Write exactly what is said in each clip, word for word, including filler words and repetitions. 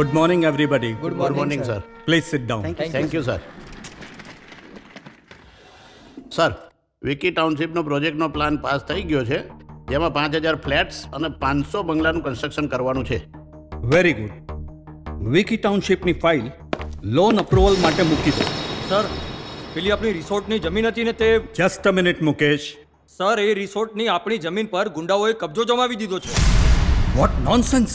Good morning, everybody. Good morning, Good morning sir. sir. Please sit down. Thank you, Thank you sir. Sir, Vicky ટાઉનશીપનો પ્રોજેક્ટનો plan pass થઈ ગયો છે, જેમાં પાંચ હજાર ફ્લેટ્સ અને પાંચસો બંગલાનું કન્સ્ટ્રક્શન કરવાનું છે. Very good. વિકી ટાઉનશીપની ફાઇલ લોન અપ્રુવલ માટે મૂકી દો. સર, પેલી આપણી રિસોર્ટની જમીન હતી ને તે... just a minute Mukesh. Sir, એ રિસોર્ટની આપણી જમીન પર ગુંડાઓએ કબજો જમાવી દીધો છે. What nonsense!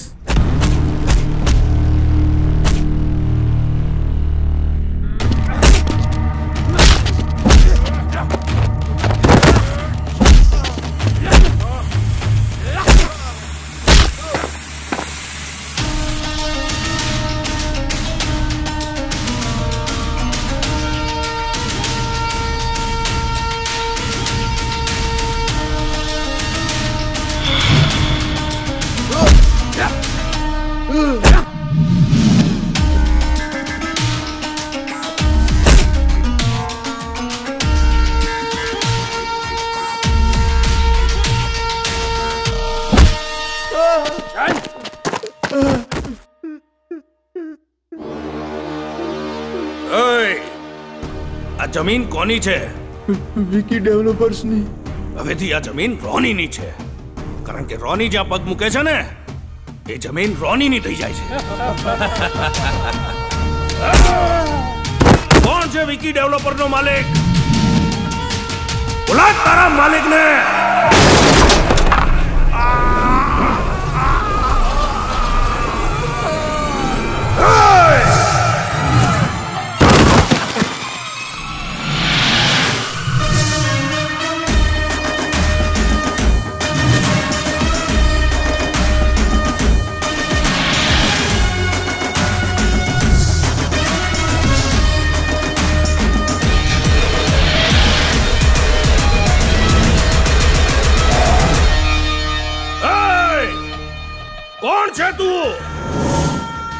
જમીન કોની છે? વિકી ડેવલપર્સની. હવેથી આ જમીન રોનીની છે, કારણ કે રોની જ્યાં પગ મૂકે છે ને એ જમીન રોનીની થઈ જાય છે. કોણ છે વિકી ડેવલપરનો માલિક? બોલા તારા માલિકને!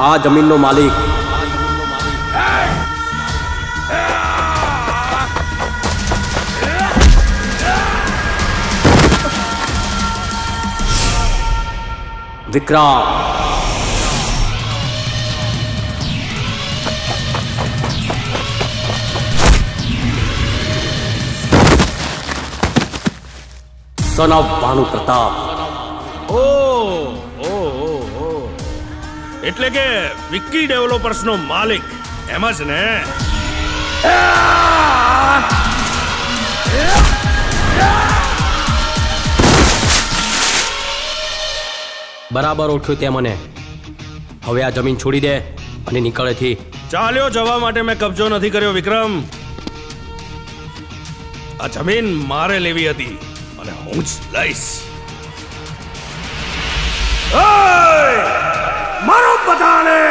આ જમીનનો માલિક વિક્રમ. Son of Bhanu Pratap. ઓ એટલે કે વિકી ડેવલપર્સનો માલિક, એમ જ ને? બરાબર ઓળખ્યું તે મને. હવે આ જમીન છોડી દે અને નીકળેથી. ચાલ્યો જવા માટે મેં કબજો નથી કર્યો વિક્રમ. આ જમીન મારે લેવી હતી અને હું જ લઈશ. મારો બધાને!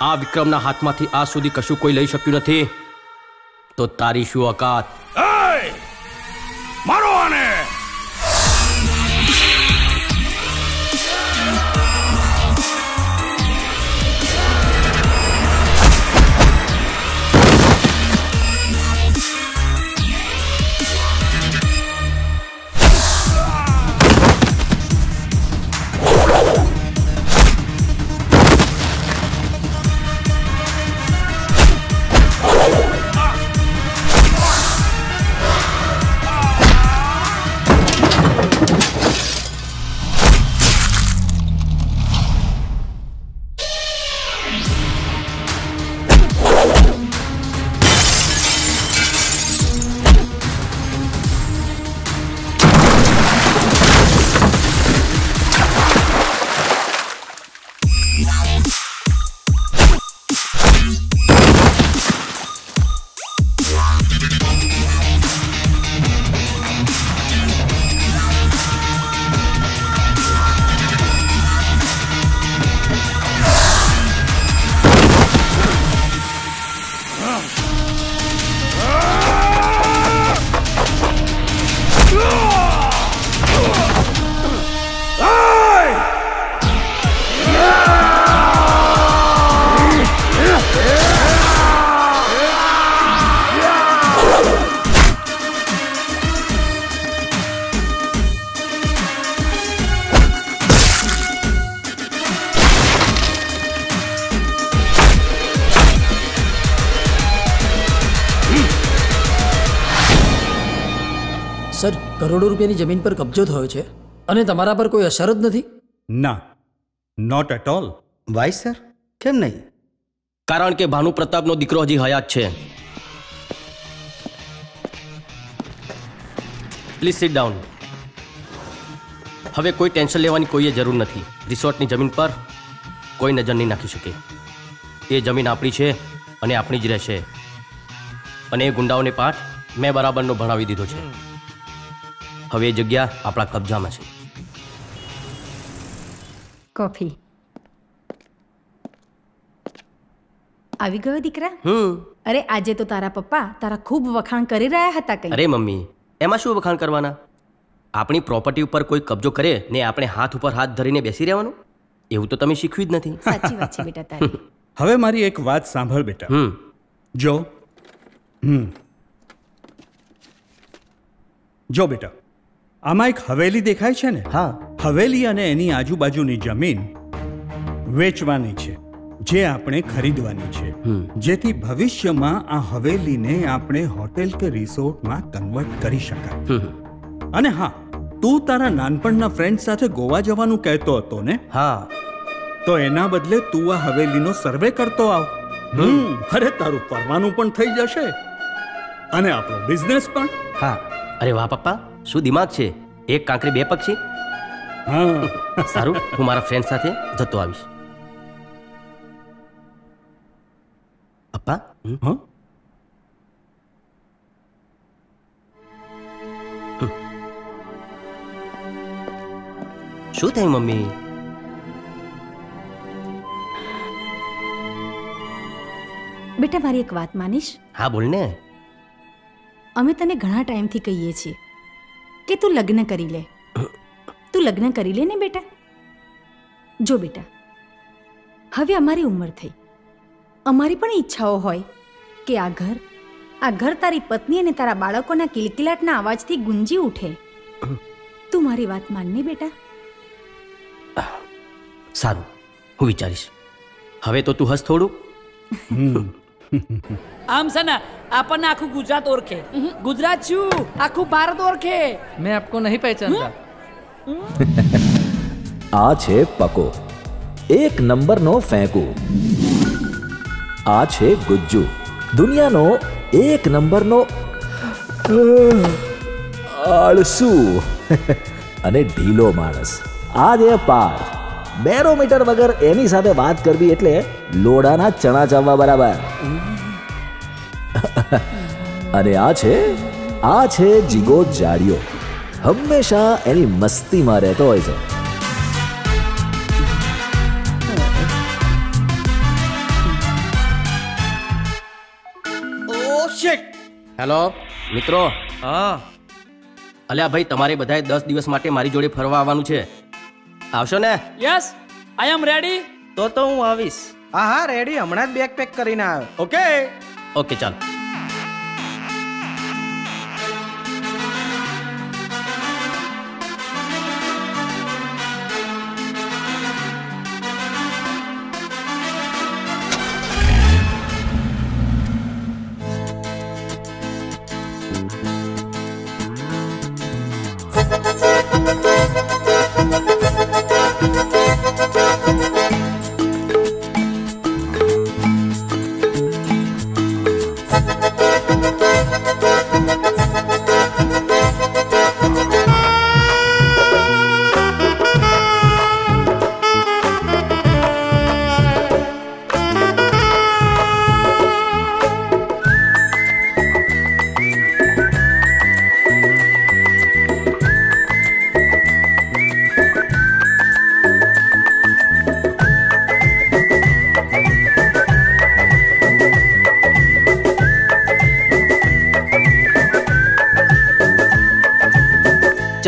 આ વિક્રમના હાથમાંથી આજ સુધી કશું કોઈ લઈ શક્યું નથી, તો તારી શું ઓકાત? મારો આને! સર, કરોડો રૂપિયાની જમીન પર કબજો થયો છે અને તમારા પર કોઈ અસર જ નથી? ના, not at all. Why sir? કેમ નહીં? કારણ કે ભાનુ પ્રતાપનો દીકરો હજી હયાત છે. Please sit down. હવે કોઈ ટેન્શન લેવાની કોઈએ જરૂર નથી. રિસોર્ટની જમીન પર કોઈ નજર નહીં નાખી શકે. એ જમીન આપણી છે અને આપણી જ રહેશે. અને એ ગુંડાઓને પાઠ મેં બરાબરનો ભણાવી દીધો છે. હવે એ જગ્યા આપણા કબજામાં છે. કોફી આવી ગયો દીકરા? હમ. અરે આજે તો તારા પપ્પા તારા ખૂબ વખાણ કરી રહ્યા હતા. કઈ? અરે મમ્મી, એમાં શું વખાણ કરવાના? આપણી પ્રોપર્ટી ઉપર કોઈ કબજો કરે ને આપણે હાથ ઉપર હાથ ધરીને બેસી રહેવાનું? એવું તો તમે શીખવી જ નથી. સાચી વાત છે બેટા તારી. હવે મારી એક વાત સાંભળ બેટા. હમ. જો હમ જો બેટા, આમાં એક હવેલી દેખાય છે ને? હા. હવેલી અને એની આજુબાજુની જમીન વેચવાની છે, જે આપણે ખરીદવાની છે, જેથી ભવિષ્યમાં આ હવેલીને આપણે હોટેલ કે રિસોર્ટમાં કન્વર્ટ કરી શકાય. અને હા, તું તારા નાનપણના ફ્રેન્ડ સાથે ગોવા જવાનું કહેતો હતો ને? હા. તો એના બદલે તું આ હવેલીનો સર્વે કરતો આવ. હમ. અરે તારું ફરવાનું પણ થઈ જશે અને આપણો બિઝનેસ પણ. હા. અરે વાહ પપ્પા, શું દિમાગ છે. એક કાંકરી બે પક્ષી. હા. સારું, હું મારા ફ્રેન્ડ સાથે જતો આવીશ. પપ્પા? હા. શું થયું મમ્મી? બેટા મારી એક વાત માનીશ? હા બોલ ને. અમે તને ઘણા ટાઈમથી કહીએ છીએ કે તું લગ્ન કરી લે. તું લગ્ન કરી લે ને બેટા. જો બેટા, હવે અમારી ઉંમર થઈ. અમારી પણ ઈચ્છાઓ હોય કે આ ઘર આ ઘર તારી પત્ની અને તારા બાળકોના કિલકિલાટના અવાજથી ગુંજી ઉઠે. તું મારી વાત માનને બેટા. સારું, હું વિચારીશ. હવે તો તું હસ થોડું. આમ સના આપણ આખું ગુજરાત ઓળખે. ગુજરાત શું, આખું ભારત ઓળખે. મેં આપકો નહીં પહેચાનતા. આ છે પકો, એક નંબરનો ફેંકુ. આ છે ગુજ્જુ, દુનિયાનો એક નંબરનો આળસુ અને ઢીલો માણસ. આજે પાર્થ બેરોમીટર વગર એની સાથે વાત કરવી એટલે લોડાના ચણા ચાવવા બરાબર. અને આ છે આ છે જીગો જાડિયો, હંમેશા એની મસ્તીમાં રહેતો હોય છે. ઓ શિટ. હેલો મિત્રો. હા. અલ્યા ભાઈ, તમારે બધાએ દસ દિવસ માટે મારી જોડે ફરવા આવવાનું છે. આવશો ને? Yes, I am ready. તો તો હું આવીશ. હા હા રેડી. હમણાં જ બેગ પેક કરીને આવ્યો. ઓકે ઓકે ચાલ.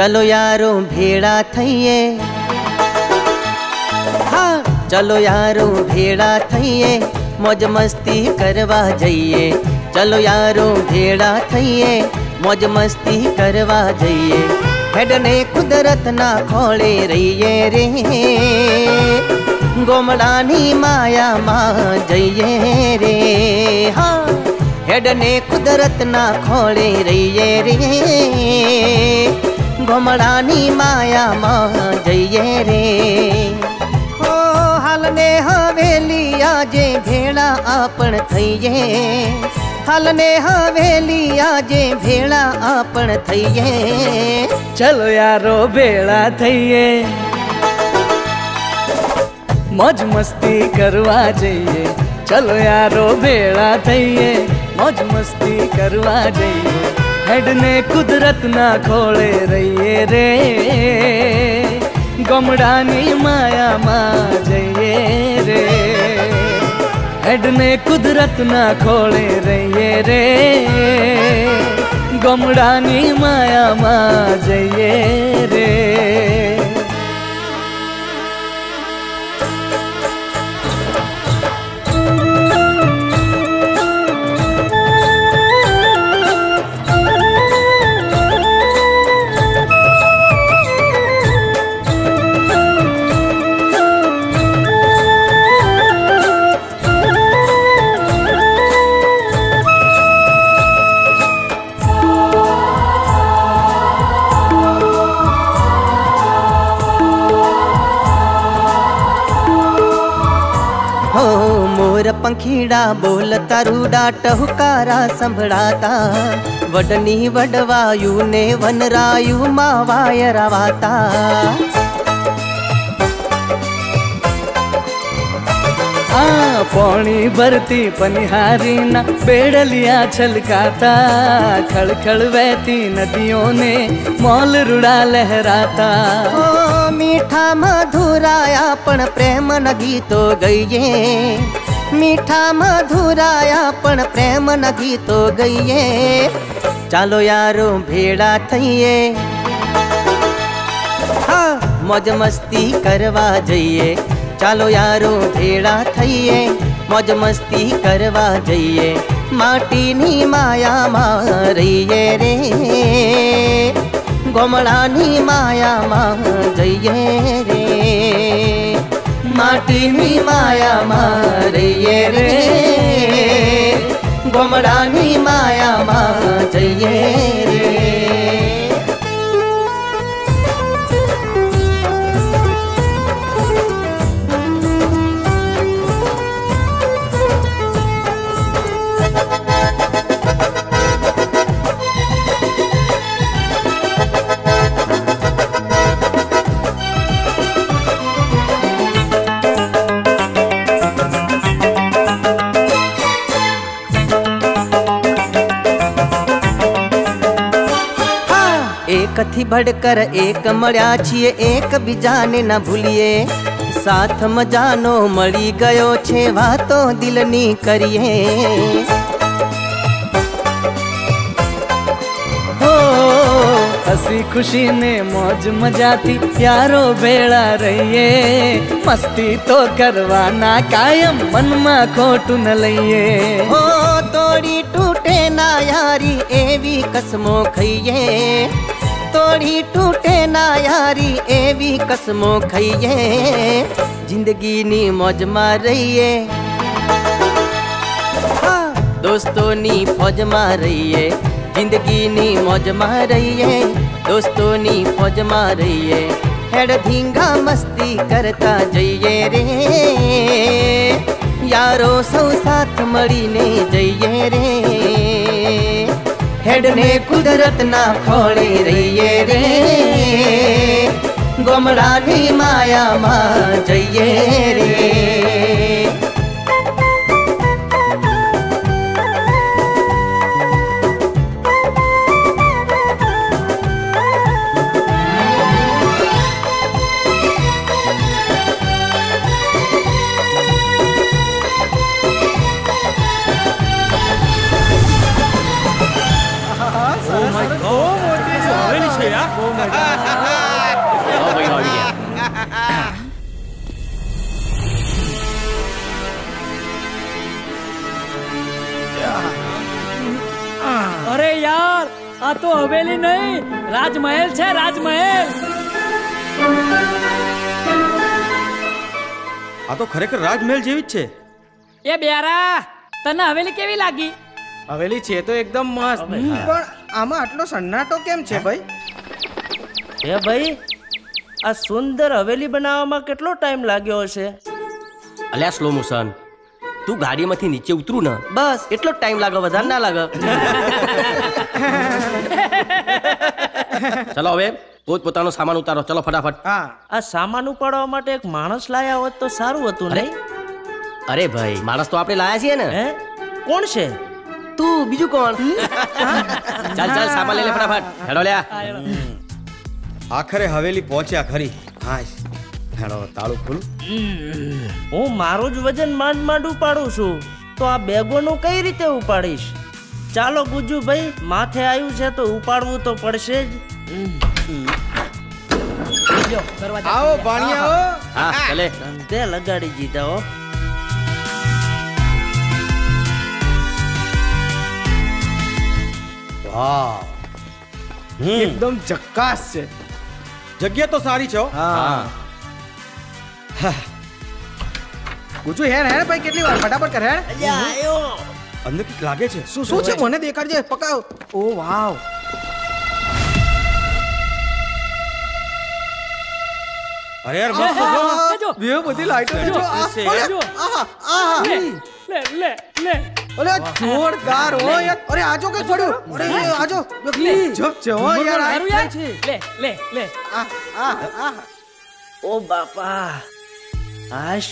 ચલો યારો ભેળા થઈએ. હા ચલો યારો ભેળા થઈએ, મોજ મસ્તી કરવા જઈએ. ચલો યારો ભેળા થઈએ, મોજ મસ્તી કરવા જઈએ. હેડને કુદરતના ખોળે રહીએ રે, ગોમડાની માયામાં જઈએ રે. હા हेडने कुदरत ना खोले रहिए रे, घुमड़ानी माया मां जइए रे। हो हाल ने हवेली आजे भेड़ा आपण थइए, हाल ने हवेली आजे भेड़ा आपण थइए, चलो यारो भेड़ा थइए, मौज मस्ती करवा जाइए, चलो यारो भेड़ा थइए, मौज मस्ती करवा जाइए, हेडने कुदरत ना खोले रहिए रे, गमड़ानी माया मां जइए रे, हेडने कुदरत ना खोले रहिए रे, गमड़ानी माया मां जइए रे। पंखीड़ा बोलता रूडा टहुकारा संभड़ाता, वडनी वडवायु ने वनरायु मावाय रवाता, आ पौणी भरती पनिहारी ना बेड़लिया छलकाता, खड़खड़ बहती नदियों ने मौल रुड़ा लहराता, ओ मीठा मधुरा आपण प्रेम न गीतो गइए, मीठा मधुराया पण प्रेम न गीतो गइए, चलो यारो भेड़ा थइए, हाँ मौज मस्ती करवा जाइए, चलो यारो भेड़ा थइए, मौज मस्ती करवा जाइए, माटी नी माया मां रहिए रे, गमड़ा नी माया मां जइए रे, माटी नी माया मारिए रे, गमड़ा नी माया मारिए रे। कथी भड़कर एक मळ्या छे, एक बीजाने न भूलिए, साथ मजानो मळी गयो छे, वातो दिलनी करिए, हो हसी खुशी ने मौज मजाती यारो भेड़ा रहिए, मस्ती तो करवाना कायम मन में खोटू न लइए, हो तोड़ी टूटे ना यारी एवी कसमो खइए, तोड़ी टूटे ना यारी एवी कसमो खइए, जिंदगी नी मौज मां रहिए, दोस्तों नी फौज मां रहिए, जिंदगी नी मौज मां रहिए, दोस्तों नी फौज मां रहिए, हेड धींगा मस्ती करता जइए रे, यारो सौ साथ मड़ी ने जइए रे, हेड ने कुदरत ना खोले रहिए रे, गमड़ा नी माया मां जइए रे। अरे यार आ तो हवेली नहीं राजमहल छे, राजमहल आ तो खरेखर राजमहल जेवी छे। ए बेरा तने हवेली केवी लागी? હવેલી છે તો એકદમ મસ્ત, પણ આમાં આટલો સન્નાટો કેમ છે ભાઈ? એ ભાઈ, આ સુંદર હવેલી બનાવવામાં કેટલો ટાઈમ લાગ્યો હશે? અલ્યા સ્લો મોશન, તું ગાડીમાંથી નીચે ઉતરું ને બસ એટલો ટાઈમ લાગે, વધારે ના લાગે. ચલો હવે પોત પોતાનો સામાન ઉતારો, ચલો ફટાફટ. હા, આ સામાન ઉપાડવા માટે એક માણસ લાયા હોત તો સારું હતું ને. અરે ભાઈ, માણસ તો આપણે લાયા છીએ ને. હે, કોણ છે? તું, બીજું કોણ? ચાલ ચાલ સામાન લઈ લે ફટાફટ, હેડો લે. આખરે હવેલી પહોંચ્યા ખરી. હા, હેડો તાળું ખોલ. હું મારું જ વજન માંડ માંડ ઉપાડું છું, તો આ બેગોનું કઈ રીતે ઉપાડીશ? ચાલો ગુજુ ભાઈ, માથે આવ્યું છે તો ઉપાડવું તો પડશે જ. આવો ભાણિયાઓ. હા, ચાલે. તે લગાડી દીધા હો. હા, એકદમ જકાસ છે. જગ્યા તો સારી છે. હા હા, ગુજુ હેર હેર ભાઈ, કેટલી વાર ફટાફટ કર હેર. આયો અંદર કીક લાગે છે. શું શું છે મને દેખાડજે, પકાવ. ઓ વાવ, અરે યાર મસ્ત જો, બે બધી લાઈટો જો. આહા આહા, લે લે લે. અરે જોરદાર હો યાર. અરે આજો કે પડ્યો. અરે આજો જપ છે હો યાર. આરું યાર છે. લે લે લે. આ આ આ ઓ બાપા, આશ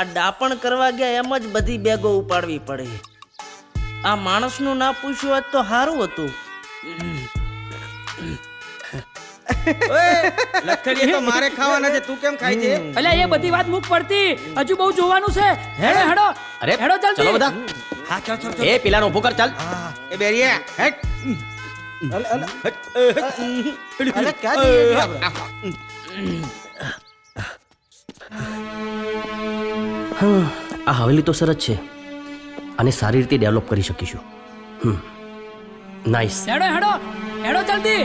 આ ડાપણ કરવા ગયા એમ જ બધી બેગો ઉપાડવી પડી. આ માણસનું ના પૂછ્યું હોત તો સારું હતું. ઓય લખડીએ તો મારે ખાવાના છે, તું કેમ ખાઈ છે? અલ્યા એ બધી વાત મુક પડતી, હજુ બહુ જોવાનું છે. હેડો હેડો. અરે હેડો જલ્દી, ચલો બધા. હા ચાલ ચાલ. એ પેલાનો ઉભો કર, ચાલ. હા એ બેરીએ હટ. અલે અલે હટ. અલે ક્યાં જઈએ? આ હવેલી તો સરસ છે, આને સારી રીતે ડેવલપ કરી શકીશું. Hmm, nice. હેડો હેડો હેડો જલ્દી.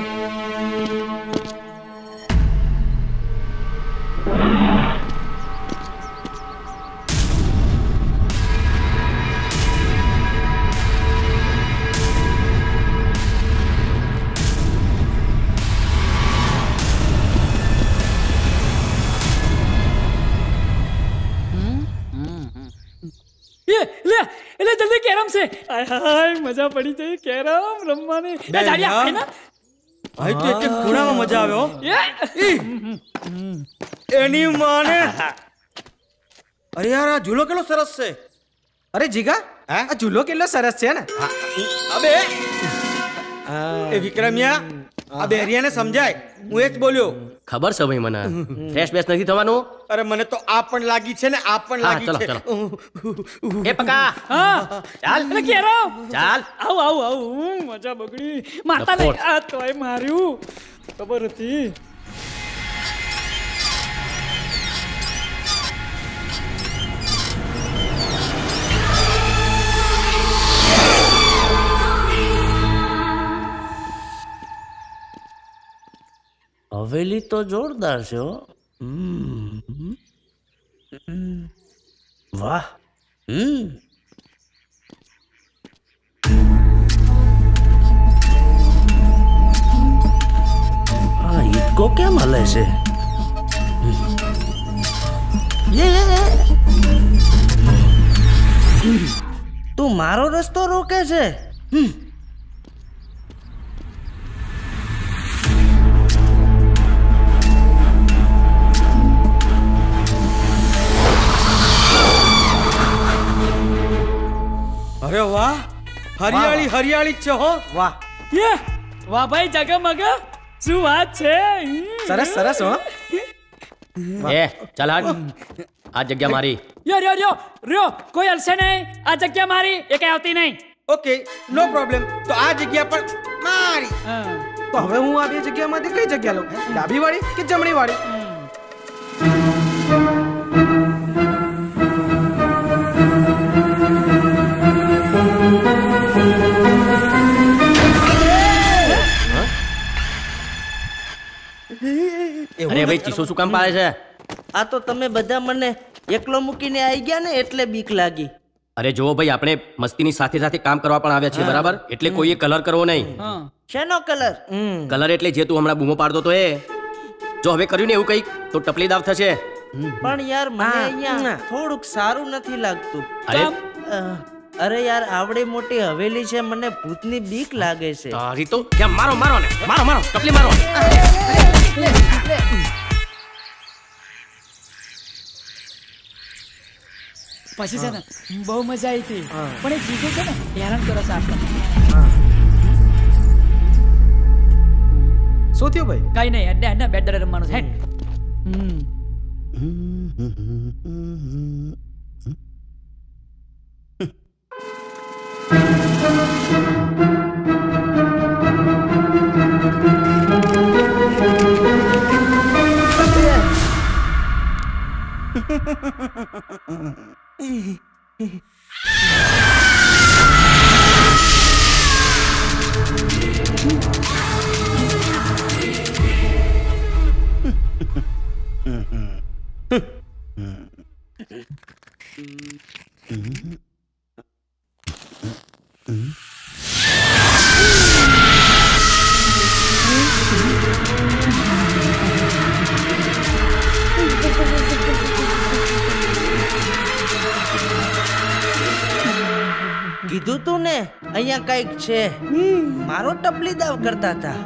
એટલે જલ્દી કેરમ છે. મજા પડી જાય કેરમ રમવાની. ખૂણામાં મજા આવ્યો એની માને. અરે યાર આ ઝૂલો કેટલો સરસ છે. અરે જીગા, આ ઝૂલો કેટલો સરસ છે ને. અબે એ વિક્રમિયા, આ બેરિયાને સમજાય. હું એ જ બોલ્યો. ખબર છે ભાઈ મને. ફ્રેશ બેસ નથી થવાનું. અરે મને તો આ પણ લાગી છે ને આ પણ લાગી છે. એ પકા. હા ચાલ. એટલે કેરો ચાલ. આવ આવ આવ. મજા બગડી. માતા ને આ તોય માર્યું. ખબર હતી. હવેલી તો જોરદાર છે હો. વાહ. હમ, આ ઈટકો કેમ હલે છે? તું મારો રસ્તો રોકે છે. હમ, અરે વાહ, હરિયાળી હરિયાળી છે હો. વાહ યે વાહ ભાઈ, જગમગ શું વાત છે. સરસ સરસ હો. એ ચાલ હાડ, આ જગ્યા મારી. યો યો યો રો, કોઈ હલશે નહીં. આ જગ્યા મારી, એકે આવતી નહીં. Okay no problem. તો આ જગ્યા પર મારી. તો હવે હું આ બે જગ્યામાંથી કઈ જગ્યા લઉં? ડાબી વાળી કે જમણી વાળી? અરે ભાઈ, ચીસો શું કામ પાડે છે? આ તો તમે બધા મને એકલો મૂકીને આવી ગયા ને એટલે બીક લાગી. अरे जो भाई आपने मस्ती नी साथे साथे काम करवा पण આવ્યા છે બરાબર એટલે કોઈએ કલર કરવો નહીં હા શેનો કલર કલર એટલે જે તું હમણા બૂમો પાડતો તો એ જો હવે કર્યું ને એવું કઈ તો ટપલીદાવ થશે પણ યાર મને અહીંયા થોડુંક સારું નથી લાગતું અરે અરે યાર આવડે મોટી હવેલી છે મને ભૂતની બીક લાગે છે તારી તો કે મારો મારો ને મારો મારો ટપલી મારો પછી છે ને બહુ મજા આવી હતી પણ એ જીજે છે ને હેરાન કરો સાફ શું થયું ભાઈ કઈ નહીં અડ્ડા અડ્ડા બેટ દરે રમવાનું છે હેડ કીધું તું ને અહીંયા કઈક છે મારો ટપલી દાવ કરતા હતા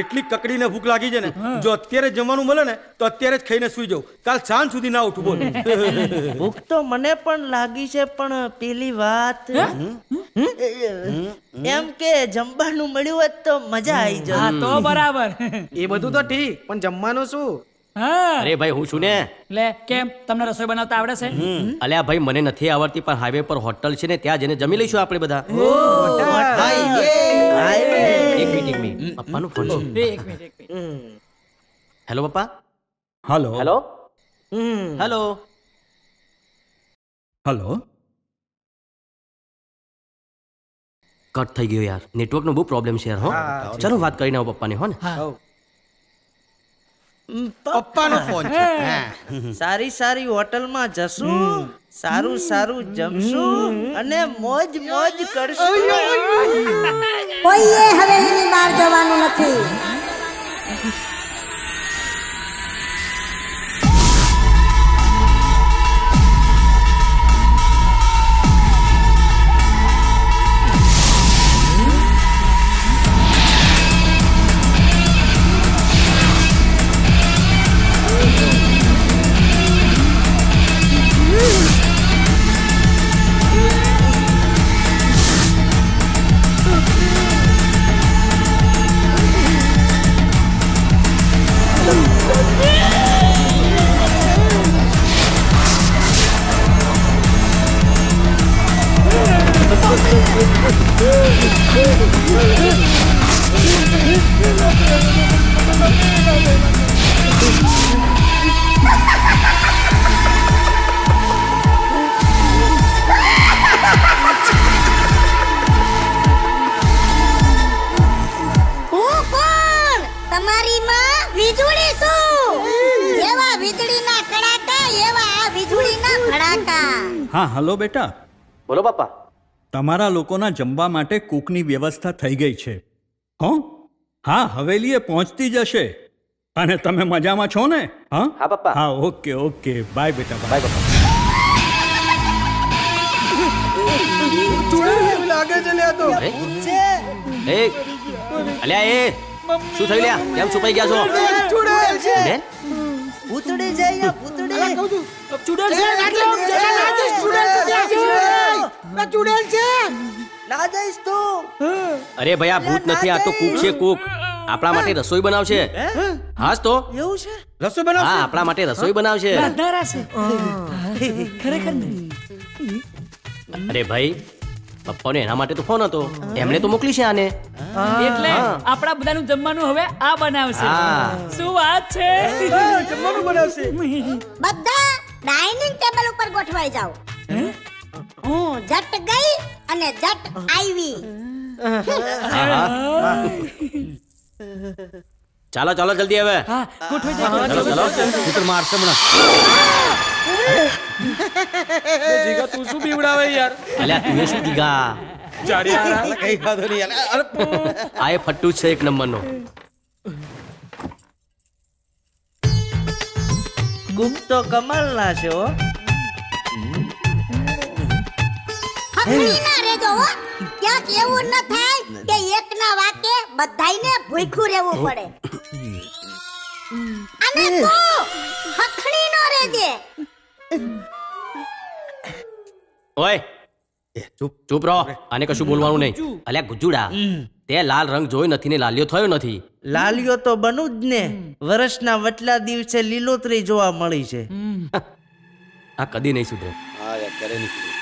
એટલી કકડીને ભૂખ લાગી છે ને જો અત્યારે જમવાનું મળે ને તો અત્યારે જ ખાઈને સૂઈ જાવ કાલ સાંજ સુધી ના ઉઠું બોલ ભૂખ તો મને પણ લાગી છે પણ પેલી વાત એમ કે જમવાનું મળ્યું હોત તો મજા આવી જાય હા તો બરાબર એ બધું તો ઠીક પણ જમવાનું શું હા અરે ભાઈ હું છું ને લે કેમ તમને રસોઈ બનાવતા આવડે છે અલ્યા ભાઈ મને નથી આવડતી પણ હાઈવે પર હોટલ છે ને ત્યાં જઈને જમી લઈશું આપણે બધા હાઈવે એક મિનિટ મી પપ્પાનો ફોન છે એક મિનિટ એક મિનિટ હેલો પપ્પા hello hello hello hello cut થઈ ગયો યાર નેટવર્ક નો બહુ પ્રોબ્લેમ છે યાર હો ચાલો વાત કરીને આવો પપ્પાને હો ને હા પપ્પાનો ફોન છે સારી સારી હોટેલ માં જશું સારું સારું જમશું અને મોજ મોજ કરશું કોઈએ હવેલીની બહાર જવાનું નથી અધૂરી ના ભડાકા. હા હલો બેટા. બોલો બાપા. તમારા લોકોના જમવા માટે કૂકની વ્યવસ્થા થઈ ગઈ છે. હો હા હવેલીએ પહોંચતી જશે અને તમે મજામાં છો ને? હા હા બાપા. હા ઓકે ઓકે બાય બેટા. બાય બાપા. લાગે છે લ્યા તો એ અલ્યા એ શું થઈ લ્યા કેમ છુપાઈ ગયા છો? છોડેલ છે બેન. पुतड़ी जाइए पुतड़ी अरे कहू अब चुड़ैल से नाच नाच चुड़ैल से ना चुड़ैल से ना जाइस तू अरे भैया भूत નથી આ તો કૂક છે કૂક આપડા માટે રસોઈ બનાવશે. હાસ તો એવું છે રસોઈ બનાવશે. હા આપડા માટે રસોઈ બનાવશે રાધારા છે ખરેખર. અરે ભાઈ પપ્પાને એના માટે તો ફોન હતો એમણે તો મોકલી છે આને એટલે આપડા બધાનું જમવાનું હવે આ બનાવશે. શું વાત છે જમવાનું બનાવશે. બધા ડાઇનિંગ ટેબલ ઉપર ગોઠવાઈ જાવ. હું જટ ગઈ અને જટ આવી. ચાલો ચાલો જલ્દી હવે ગોઠવાઈ જાવ. ચાલો ચાલો કૂતર મારશે હમણાં. જીગા તું શું બીવડાવે યાર. અલ્યા તું શું જીગા ચારી યાર કઈ ખાધો નહી અલ્યા. અરે આય ફટ્ટુ છે એક નંબરનો. કૂક તો કમાલ ના છે હો. હકરી ના રેજો હો. ક્યાંક એવું ન થાય કે એક ના વાકે બધાઈને ભૂખ્યું રહેવું પડે. અને તો હકરી ન રેજે. ઓય ચૂપ ચૂપ રહો આને કશું બોલવાનું નહીં. અલ્યા ગુજુડા તે લાલ રંગ જોઈ નથી ને લાલિયો થયો નથી. લાલિયો તો બનું જ ને વર્ષના વટલા દિવસે લીલોતરી જોવા મળી છે. આ કદી નહીં સુધરે. હા યાર કરે નહીં સુધરે.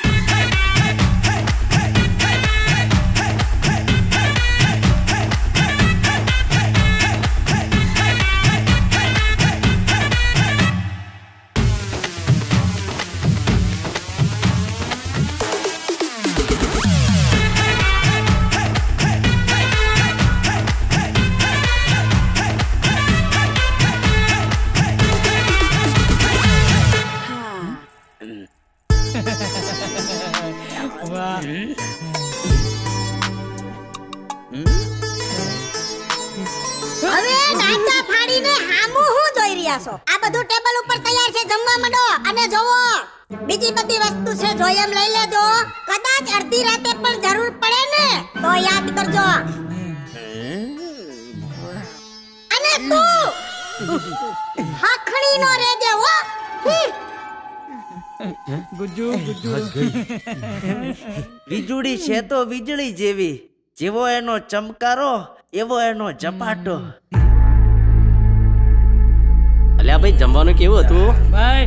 વીજળી છે તો વીજળી જેવી જેવો એનો ચમકારો એવો એનો ઝપાટો. અલ્યા ભાઈ જમવાનું કેવું હતું? ભાઈ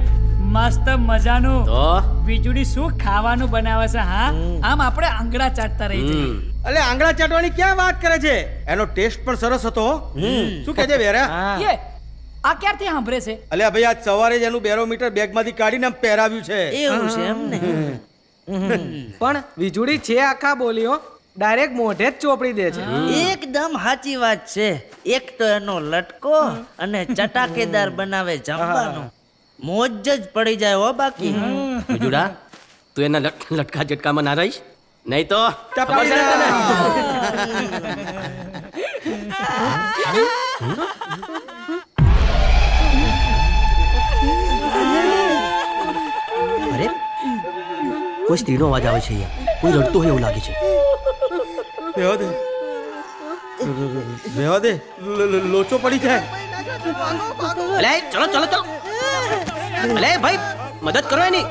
મસ્ત મજાનું. તો વીજળી શું ખાવાનું બનાવે છે? હા આમ આપણે આંગળા ચાટતા રહી છે. અલ્યા આંગળા ચાટવાની ક્યાં વાત કરે છે? એનો ટેસ્ટ પણ સરસ હતો. શું કહે છે બેરા? એ આ ક્યારથી સાંભળે છે? અલ્યા ભાઈ આજ સવારે જ એનું બેરોમીટર બેગમાંથી કાઢીને આમ પહેરાવ્યું છે. એવું છે એમને. પણ વીજળી છે આખા બોલ્યો ડાયરેક્ટ મોઢે જ ચોપડી દે છે. એકદમ સાચી વાત છે. એક તો એનો લટકો અને ચટાકેદાર બનાવે જમવાનું મોજ જ પડી જાય હો. બાકી વીજુડા તું એના લટકા ઝટકામાં ના રહીશ નહીં તો. અરે કોઈ સ્ત્રીનો અવાજ આવે છે અહીંયા. કોઈ રડતું હોય એવું લાગે છે. રહેવા દે રહેવા દે લોચો પડી જાય. અલે ચલો ચલો ચલો. અલે ભાઈ મદદ કરો એની.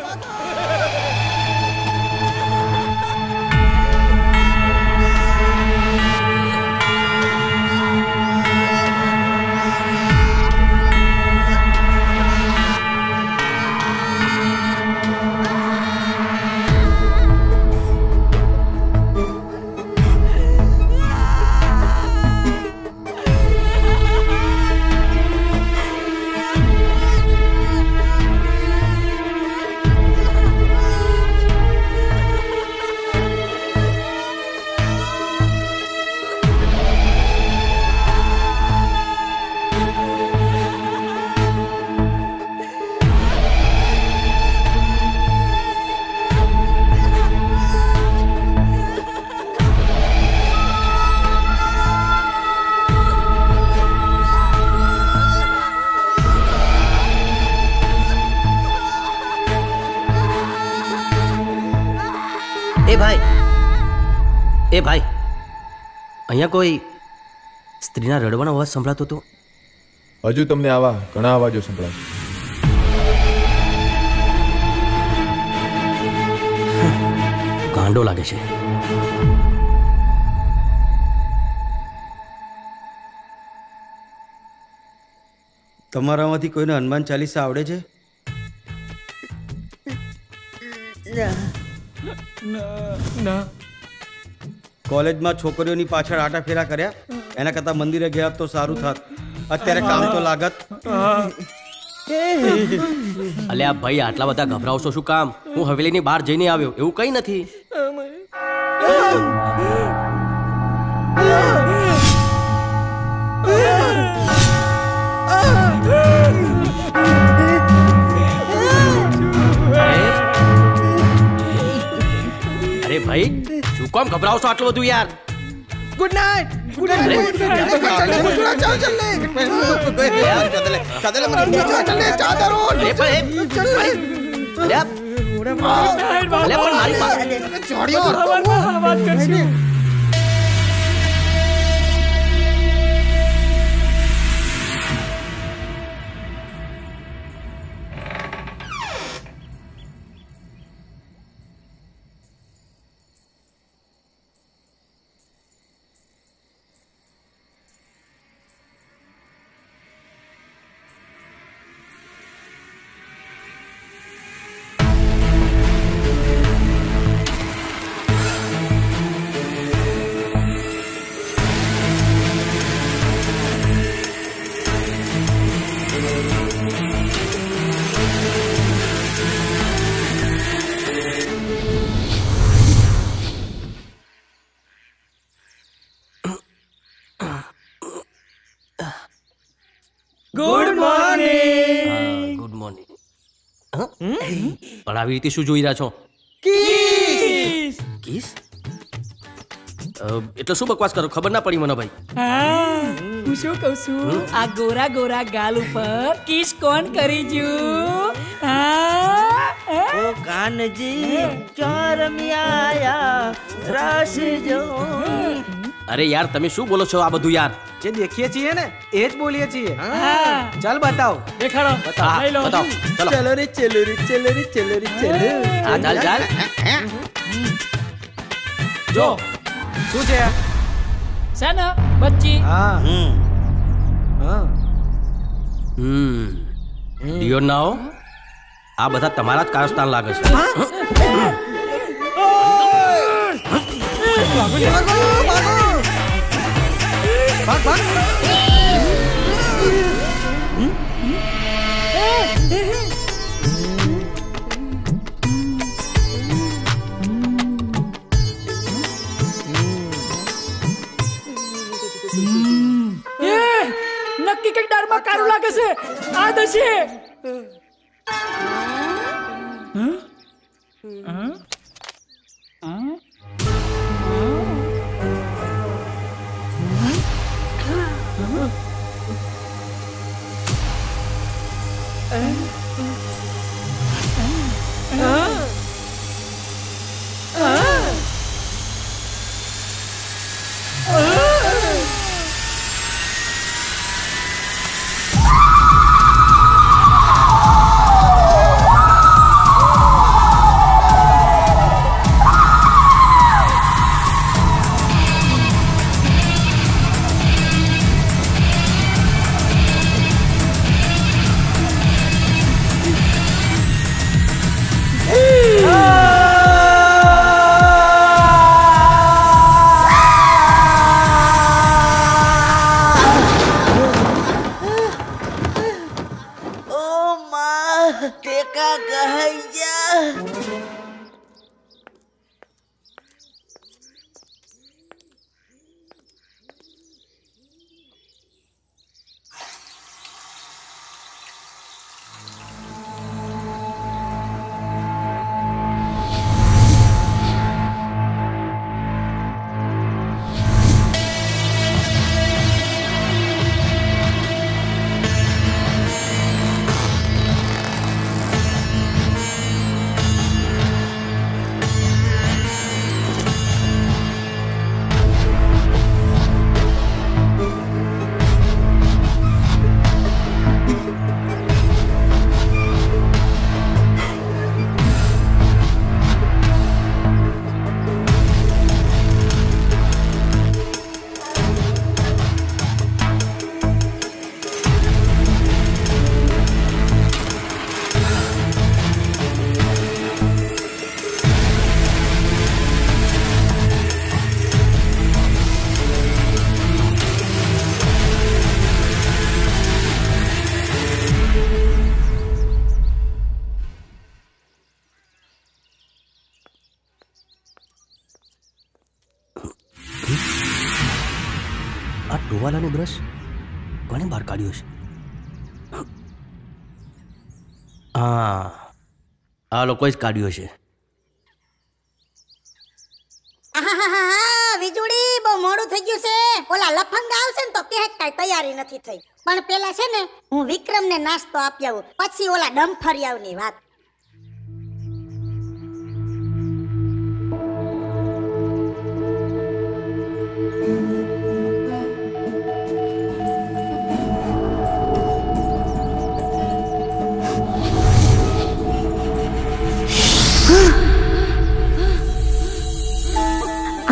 ભાઈ એ ભાઈ અહીંયા કોઈ સ્ત્રીના રડવાનો અવાજ સંભળાતો હતો. હજુ તમને આવા ઘણા અવાજો સંભળાશે. ગાંડો લાગે છે. તમારામાંથી કોઈને હનુમાન ચાલીસા આવડે છે? કોલેજમાં છોકરીઓની પાછળ આટા ફેરા કર્યા એના કરતા મંદિરે ગયા તો સારું થાત. અત્યારે કામ તો લાગત. અલે આ ભાઈ આટલા બધા ગભરાવશો શું કામ? હું હવેલીની બહાર જઈને આવ્યો, એવું કઈ નથી. ભાઈ શું કામ ગભરાવ છો આટલું બધું યાર? Good night. Good night. પણ આવી રીતે શું જોઈ રહ્યા છો? કિસ કિસ એટલે શું બકવાસ કરો? ખબર ના પડી મને ભાઈ. હું શું કહું છું, આ ગોરા ગોરા ગાલ ઉપર કિસ કોણ કરી જ્યું? હા ઓ કાનજી ચાર મિયા રાશજો. અરે યાર તમે શું બોલો છો આ બધું યાર? જે દેખીએ છીએ ને એ જ બોલીએ છીએ. હા ચાલ બતાવો. દેખાડો બતાવો બતાવો. चलो रे चलो रे चलो रे चलो रे चलो आ चल चल जो सु जे सना बच्ची. हां हम्म हां हम्म डू यू नो आ બધા તમારા જ કારસ્તાન લાગે છે. ભાગો ભાગો ભાગ ભાગ. કે ડરમાં કારું લાગે છે આ દશે. હમ હમ ધોવાલાનો બ્રશ કોને બહાર કાઢ્યો છે? હા, આ લોકોએ જ કાઢ્યો છે. વીજળી બહુ મોડું થઈ ગયું છે. ઓલા લફંગા આવશે ને તો કે કઈ તૈયારી નથી થઈ. પણ પેલા છે ને હું વિક્રમને નાસ્તો આપી આવું, પછી ઓલા ડમફરિયાઓની વાત.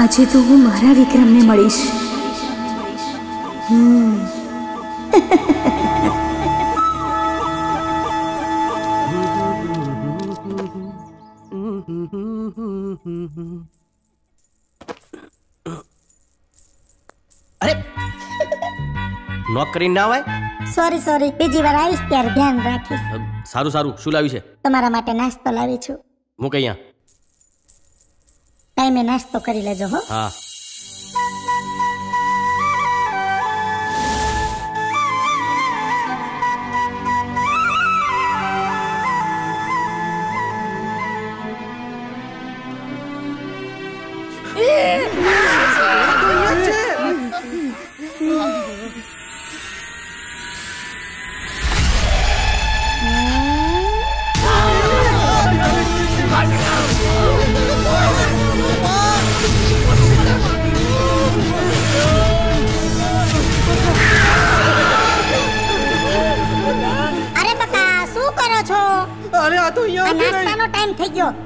આજે તો હું મારા વિક્રમને મળીશ. હમ અરે નોકરી ના હોય. સોરી સોરી, બીજી વાર આવીશ ત્યારે ધ્યાન રાખીશ. સારું સારું, શું લાવી છે? તમારા માટે નાસ્તો લાવી છું. હું કઈ ટાઈમે નાસ્તો કરી લેજો હો. હા.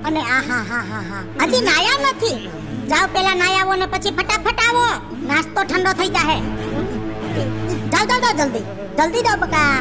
અને આ હા હા હા હા હજી નાયા નથી. જાવ પેલા નાયા આવો ને પછી ફટાફટ આવો, નાસ્તો ઠંડો થઈ જાહે. જાવ જાવ જાવ, જલ્દી જલ્દી જાવ બકા.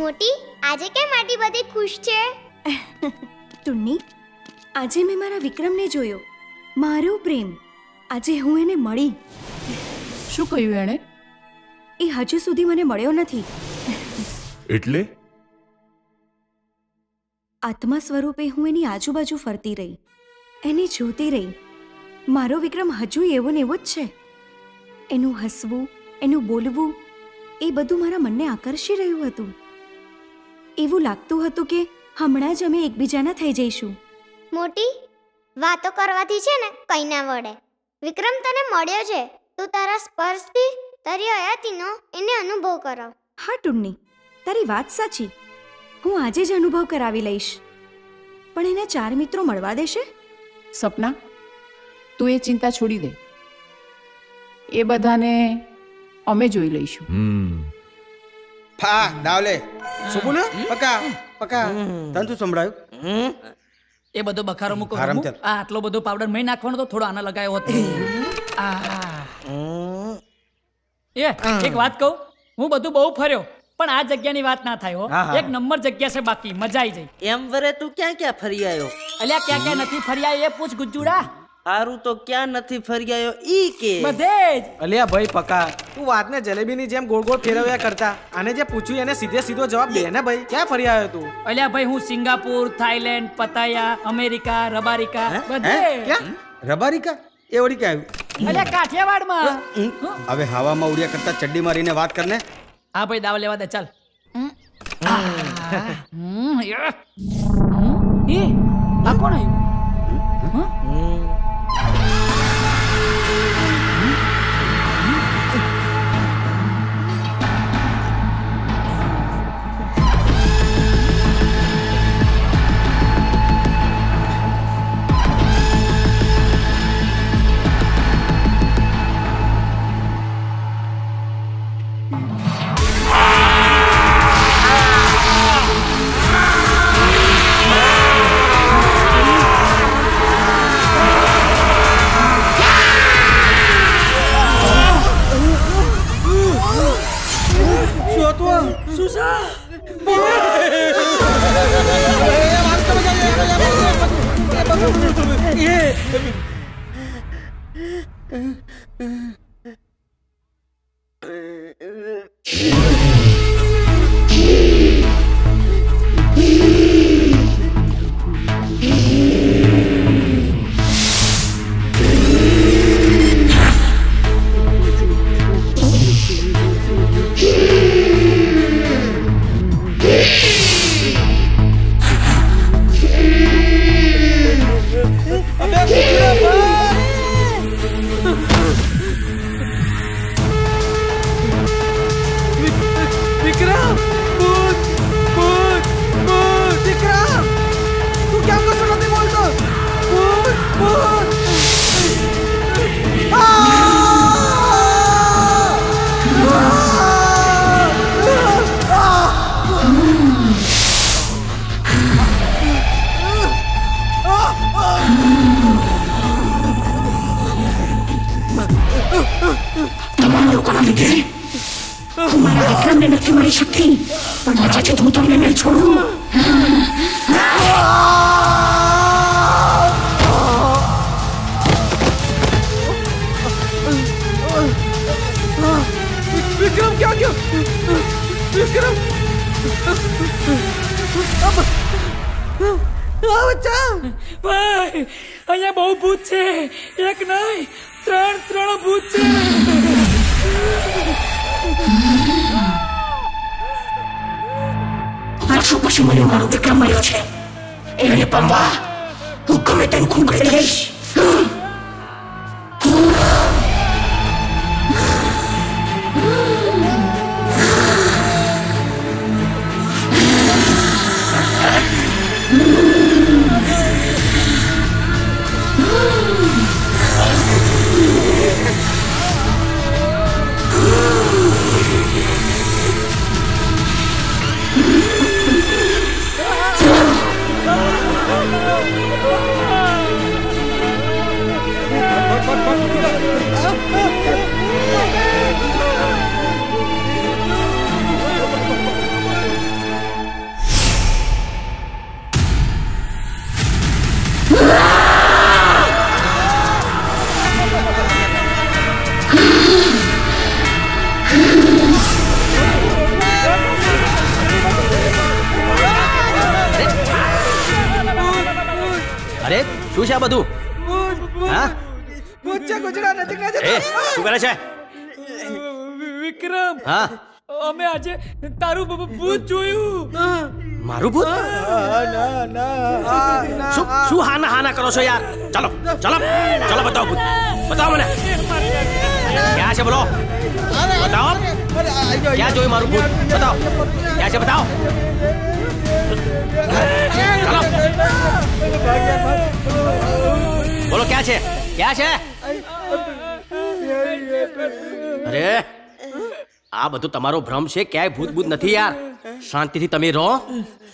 મોટી આજે કેમ આટલી બધી ખુશ છે? ટુન્ની, આજે મેં મારા વિક્રમને જોયો, મારો પ્રેમ. આજે હું એને મળી. શું કહ્યું એણે? એ હજુ સુધી મને મળ્યો નથી. એટલે આત્મા સ્વરૂપે હું એની આજુબાજુ ફરતી રહી, એને જોતી રહી. મારો વિક્રમ હજુ એવો ને એવો જ છે. એનું હસવું, એનું બોલવું, એ બધું મારા મનને આકર્ષી રહ્યું હતું. એવું લાગતું હતું કે હમણાં જ અમે એકબીજાના થઈ જઈશું. મોટી, વાતો કરવાથી છે ને કંઈ ના વળે. વિક્રમ તને મળ્યો છે, તું તારા સ્પર્શથી તારી હયાતીનો એને અનુભવ કરો. હા ટુન્ની, તારી વાત સાચી. હું આજે જ અનુભવ કરાવી લઈશ. પણ એના ચાર મિત્રો મળવા દેશે? સપના, તું એ ચિંતા છોડી દે. એ બધાને અમે જોઈ લઈશું. હમ. ફા ડાવલે. શું બોલે? પકા પકા. તને શું સંભળાયું? એ બધો બખારો મૂકો. આ આટલો બધો પાવડર મેં નાખવાનો તો થોડો આના લગાયો હતો. આ એ એક વાત કહું, હું બધું બહુ ફર્યો પણ આ જગ્યાની વાત ના થાય. હો, એક નંબર જગ્યા છે, બાકી મજા આવી જાય એમ. વરે તું ક્યાં ક્યાં ફરી આવ્યો? અલ્યા ક્યાં ક્યાં નથી ફરી આવ્યો એ પૂછ ગુજુડા. આરું તો ક્યાં નથી ફરી આવ્યો ઈ કે બધે જ. અલ્યા ભાઈ પકા, તું વાતને જલેબીની જેમ ગોળ ગોળ ફેરવ્યા કરતા. આને જે પૂછ્યું એને સીધે સીધો જવાબ દે ને ભાઈ. ક્યાં ફરી આવ્યો તું? અલ્યા ભાઈ, હું સિંગાપુર, થાઈલેન્ડ, પતાયા, અમેરિકા, રબારિકા, બધે. ક્યાં રબારિકા? એ ઓડી ક્યાં આવ્યું? અલ્યા કાઠિયાવાડમાં. હવે હવામાં ઉડ્યા કરતા ચડ્ડી મારીને વાત કરને. હા ભાઈ, દાવ લેવા દે ચાલ. એ આ કોણ આવ્યું? શું છે આ બધું? હા મુચ્ચા ગુજરાત નથી ના જતો. શું કરે છે વિક્રમ? હા અમે આજે તારું ભૂત જોયું. મારું ભૂત? ના ના. શું શું હાના હાના કરો છો યાર? ચલો ચલો ચલો બતાવો ભૂત. બતાવો મને. ક્યાં છે બોલો? બતાવો. ક્યાં જોયું મારું ભૂત? બતાવો. ક્યાં છે બતાવો. ચલો. બોલો ક્યાં છે? ક્યાં છે? અરે આ બધું તમારો ભ્રમ છે, ક્યાંય ભૂત ભૂત નથી યાર. શાંતિથી તમે રહો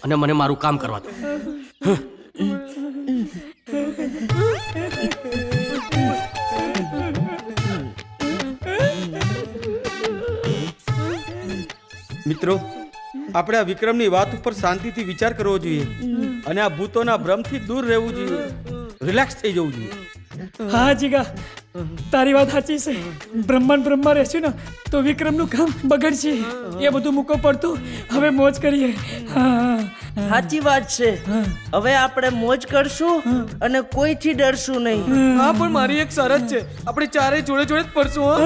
અને મને મારું કામ કરવા દો. મિત્રો, આપણે આ વિક્રમની વાત ઉપર શાંતિથી વિચાર કરવો જોઈએ અને આ ભૂતોના ભ્રમથી દૂર રહેવું જોઈએ, રિલેક્સ થઈ જવું જોઈએ. હા જીગા, તારી વાત સાચી છે. બ્રહ્માંડ બ્રહ્મા રહેશું ને તો વિક્રમનું કામ બગડશે. એ બધું મૂકો પડતું, હવે મોજ કરીએ. સાચી વાત છે, હવે આપણે મોજ કરશું અને કોઈથી ડરશું નહીં. હા પણ મારી એક શરત છે, આપણે ચારે જોડે જોડે જ પડશું.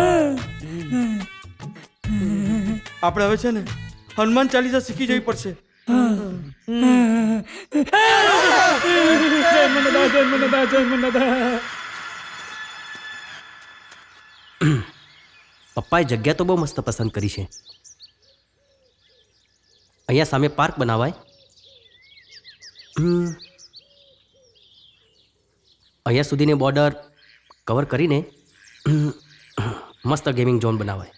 આપણે હવે છે ને હનુમાન ચાલીસા શીખી જવી પડશે. જય મનદા જય મનદા જય મનદા. પપ્પાએ જગ્યા તો બહુ મસ્ત પસંદ કરી છે. અહીંયા સામે પાર્ક બનાવાય. અહીંયા સુધીની બોર્ડર કવર કરીને મસ્ત ગેમિંગ ઝોન બનાવાય.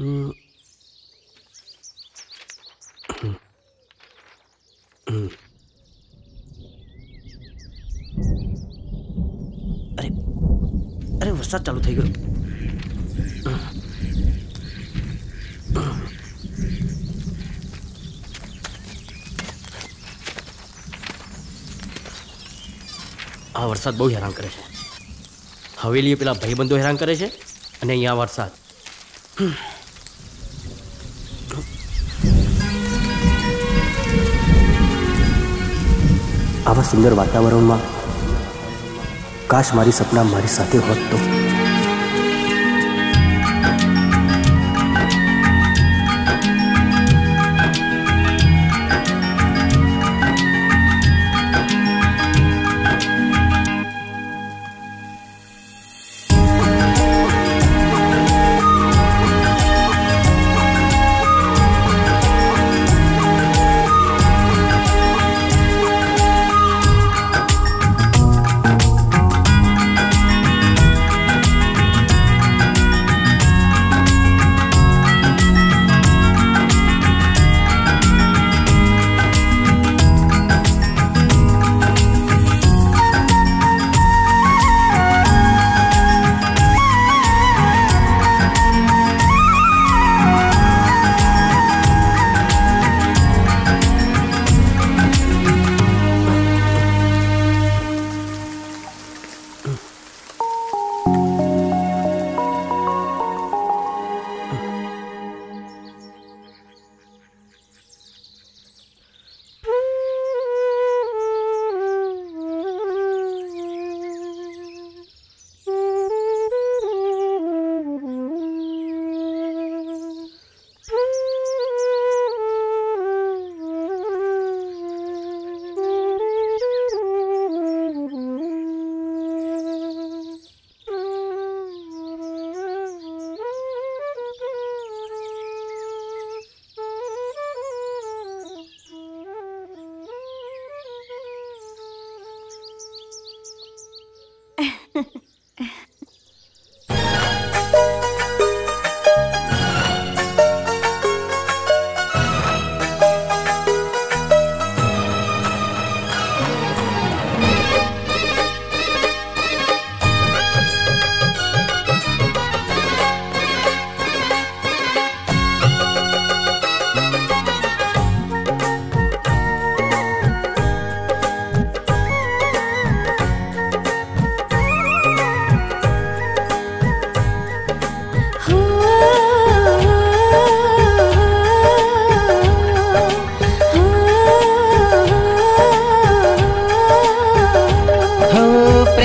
અરે અરે વરસાદ ચાલુ થઈ ગયો. આ વરસાદ બહુ હેરાન કરે છે. હવેલીએ પેલા ભાઈબંધો હેરાન કરે છે અને અહીંયા વરસાદ. આવા સુંદર વાતાવરણમાં કાશ મારી સપના મારી સાથે હોત તો.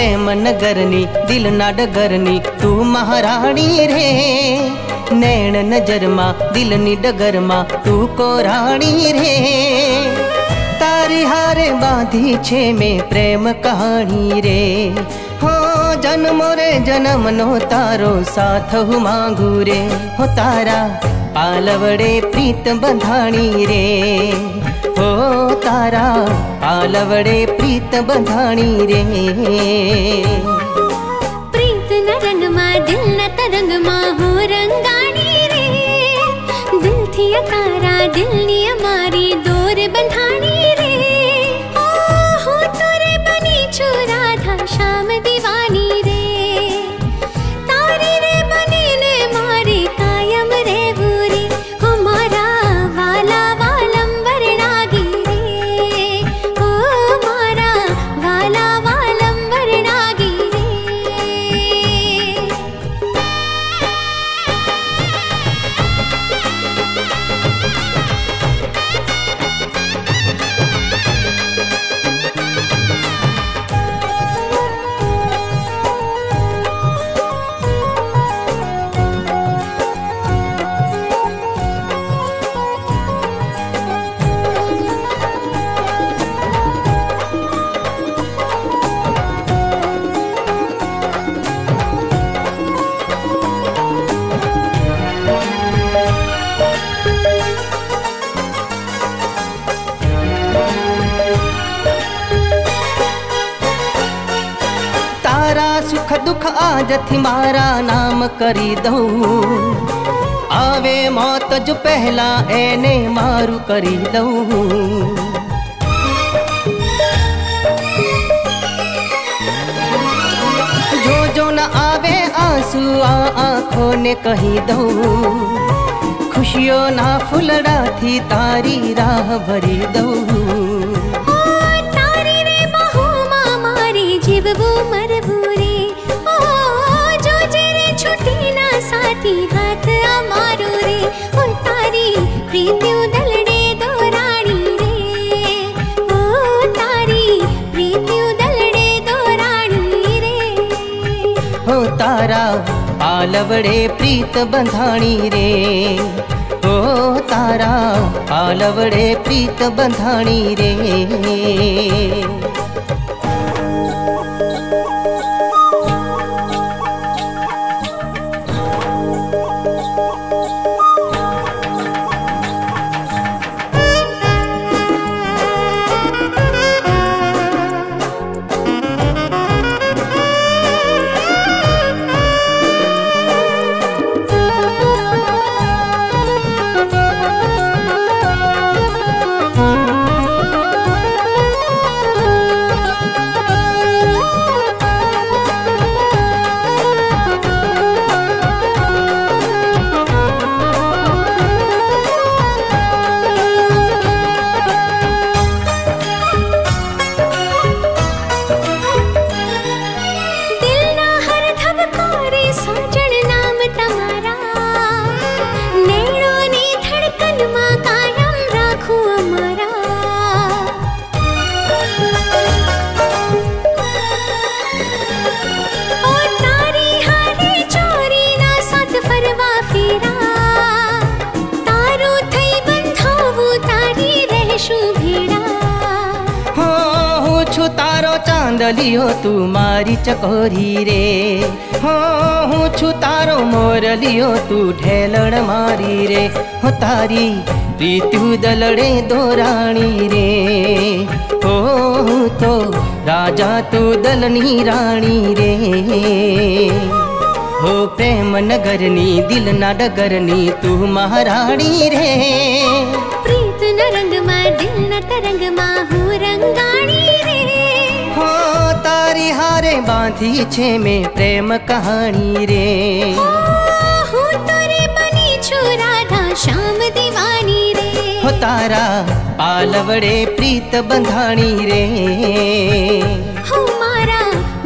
प्रेम नगरनी दिल ना डगरनी तू महारानी रे, नैन नजरमा दिल नी डगरमा तू को रानी रे। तारी हारे बांधी छे में प्रेम कहानी रे, हो जन्मो रे जन्म नो तारो साथ हूँ मांगू रे। हो तारा पालवड़े प्रीत बंधाणी रे, हो तारा पालवड़े प्रीत बंधाणी रे। प्रीत न रंग मा दिल न तरंग मा हो रंगाणी रे, दिल थी अकारा दिल नी अमारी दोर बंधाणी रे। ओ हो तोरे बनी छो राधा श्याम दीवानी रे, जति मारा नाम करी दऊ, आवे मौत जो पहला एने मारू करी दऊ। जो जो न आवे आंसू आँखों ने कही दऊ, खुशियों ना फुलड़ा थी तारी राह भरी दऊ। तारी रे बहू मारी जीव वो मरबू रे, साथी हाथ अमारो रे। ओ तारी प्रीति उदलड़े दोराणी रे, ओ तारी प्रीति उदलड़े दोराणी रे। हो तारा पालवड़े प्रीत बंधाणी रे, ओ तारा पालवड़े प्रीत बंधाणी रे। चांदलियो तू मारी चकोरी रे, हो हूँ छु तारो मोरलियो तू ढेलड़ मारी रे। हो तारी प्रीतु दलड़े दोराणी रे, हो तो राजा तू दलनी रानी रे। हो प्रेम नगरनी दिल ना डगरनी तू महारानी रे, प्रीत न रंग मा दिल न तरंग मा हूँ रंगाणी रे। हो तारी हारे बांधी छे में प्रेम कहानी रे, हो तोरे बनी छो राधा श्याम दीवानी रे। हो तारा पालवड़े प्रीत बंधाणी रे, हो मारा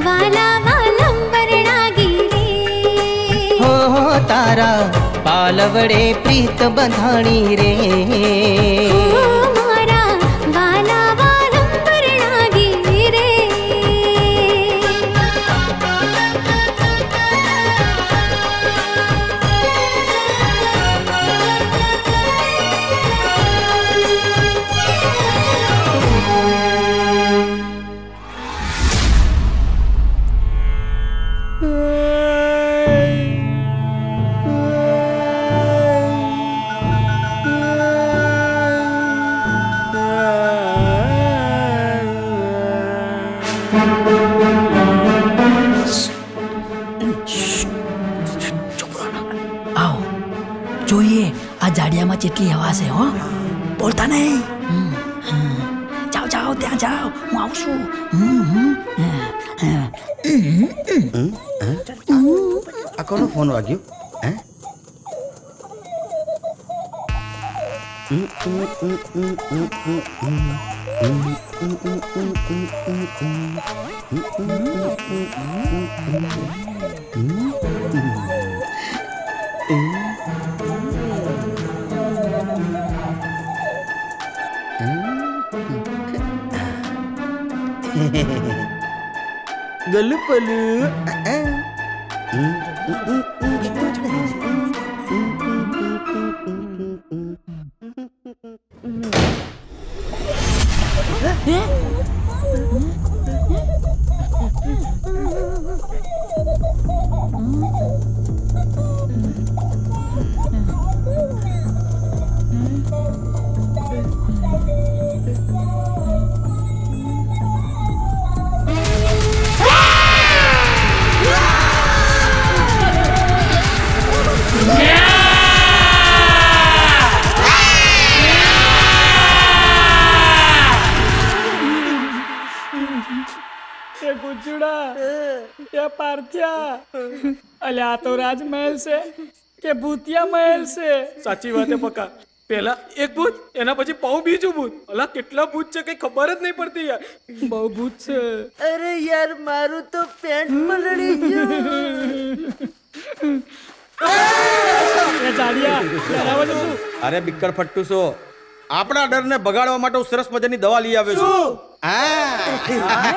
वाला वालंबर रागी रे। हो तारा पालवड़े प्रीत बंधाणी रे, हो मारा वाला वालंबर रागी रे। चेटली हवा से हो बोलता नहीं जाओ जाओ त्या जाओ माउसू आ कोनो फोन वाग्यो हैं गलू पलू अल्या तो राजमहल से के भूतिया महल से साची बात है पक्का पहला एक भूत एना पछी पाऊ बीजू भूत अला कितना भूत छे के खबर ज नहीं पड़ती यार बहु भूत छे अरे यार मारू तो पेंट पलड़ी गयो ए जाडिया डरावा जो अरे बिक्कर फट्टू सो आपड़ा डर ने बगाड़वा माटे ओ सरस मजानी दवा ली आवे छो हां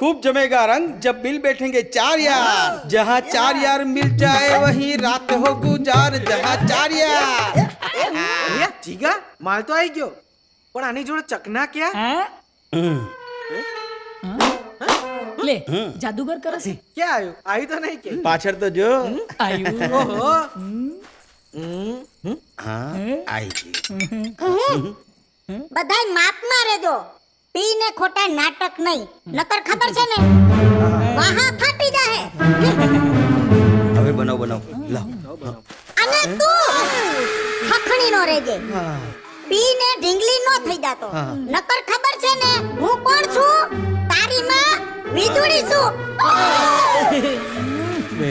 खूब जमेगा रंग जब मिल बैठेंगे चार यार जहाँ चार यार मिल जाए वहीं रात हो गुजार जहाँ चार यार ठीका माल तो आई गयो पर आने जोड़े चकना क्या ले जादूगर कर से क्या आयो आई तो नहीं क्या पाछड़ तो जो आयो ओहो हाँ आई बधाई माप मारे दो पीने खोटा नाटक नहीं नतर खबर से ने वहां फाटी जाए अबे बनाओ बनाओ लाओ अने तू खखणी नो रेजे पीने ढींगली नो थई जातो नतर खबर से ने हूं कोण छु तारी मां विदुड़ी छु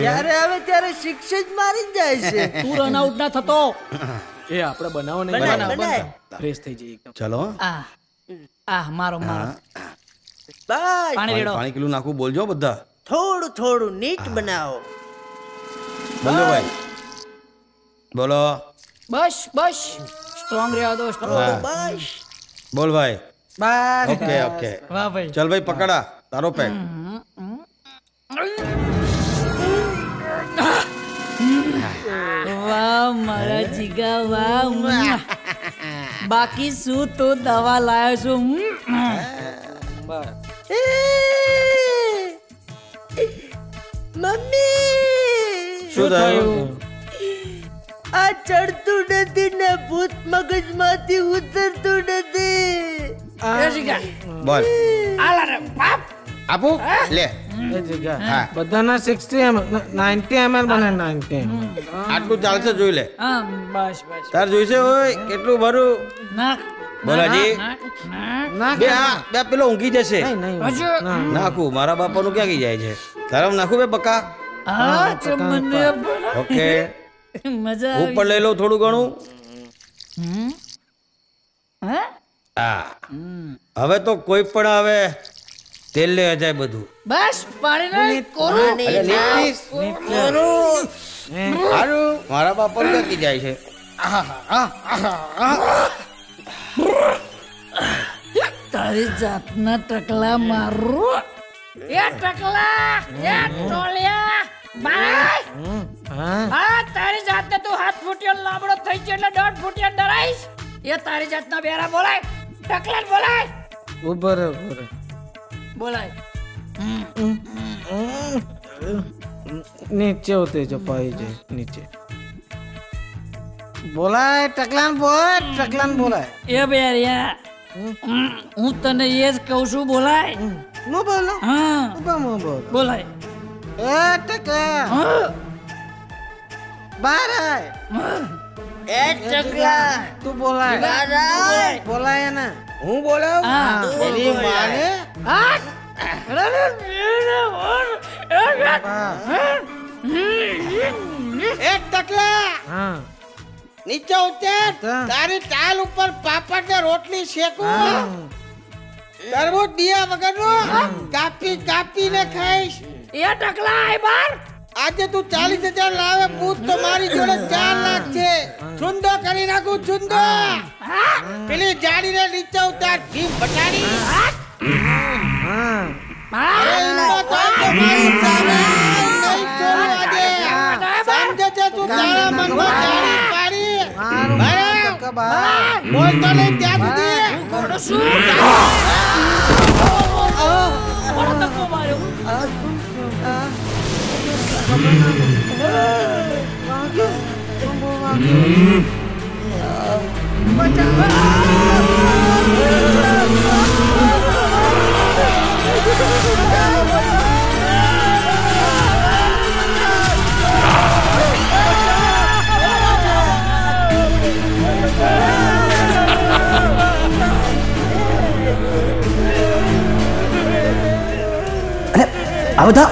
यारे आवे त्यारे शिक्षा ज मारी जाय छे तू रन आउट ना थतो ए आपरे बनाओ नहीं बनाओ फ्रेश થઈ જઈ એકદમ ચલો આ आह मारो मारो बाय पानी लेडो पानी किलो नाखू बोल जाओ बद्दा थोड़ू थोड़ू नीट बनाओ बोलो भाई बोलो बस बस स्ट्रांग रहा दो स्ट्रांग बस बोल भाई बाय ओके ओके वाह भाई चल भाई पकड़ा तारो पैक वाह मारा जिगा वाह बाकी सू तो दवा लाया सू मम्मी शू थायो आ चढ़तू नदी ने भूत मगज माथी उतरतू नदी रसिका बोल आला रे बाप आपू ले रसिका हां बधाना साठ M L ninety M L बने नब्बे આટલું ચાલશે જોઈ લે હા બસ બસ તાર જોઈશે ઓય કેટલું ભરું નાખ બોલાજી નાખ બે હા બે પેલો ઊંઘી જશે નહીં નહીં નાખું મારા બાપાનું ક્યાં ગઈ જાય છે ધરમ નાખું બે બકા હા ચમને ઓકે મજા આવી ઉપર લઈ લો થોડું ઘણું હમ હા હા હવે તો કોઈ પણ આવે તેલ લે જાય બધું બસ પાણી ના કોરો અરે લેસ કોરો હારું મારા બાપા પર લકી જાય છે તારી જાતના ટકલા મારો એ ટકલા એ ટોળિયા ભાઈ હા તારી જાતને તું હાથ ફૂટ્યો લાબડો થઈ ગયો એટલે દોઢ ફૂટ્યો ડરાઈશ એ તારી જાતના બેરા બોલાય ટકલા બોલાય ઉભો રે ઉભો રે બોલાય નીચે ઉતરી જો પાઈ જાય નીચે બોલાય ટકલાન બોલ ટકલાન બોલાય એ બેરિયા હું તને એ જ કહું છું બોલાય mau bola? Ah, apa mau bola? Bola. Eh, teka. Ah, barai. Ah, eh, teka. Tu bola. Barai. Bola ya na. Huu bola. Ah, jadi mana? Ah, ada mana? Ada. Eh, teka. Ah. नीचे उतर तारी टाल ऊपर पापड़ ने रोटली शेको तरबूज दिया वगैरह no copy copy ने खाइस ये टकला है बार आज तू चालीस हजार लावे पूछ तुम्हारी जोड़े चार लाख छे चुंदो करी ना कुछ चुंदो पहले जाड़ी ने नीचे उतर भीम बटारी हाँ तो तुम्हारी साला नहीं चलो आजे समझे जे तू चारा मनवा चारी पारी बाय बाय बोल तो ले क्या तुझे घोड़ा सूट और तक को मारो बचा आओ था खाई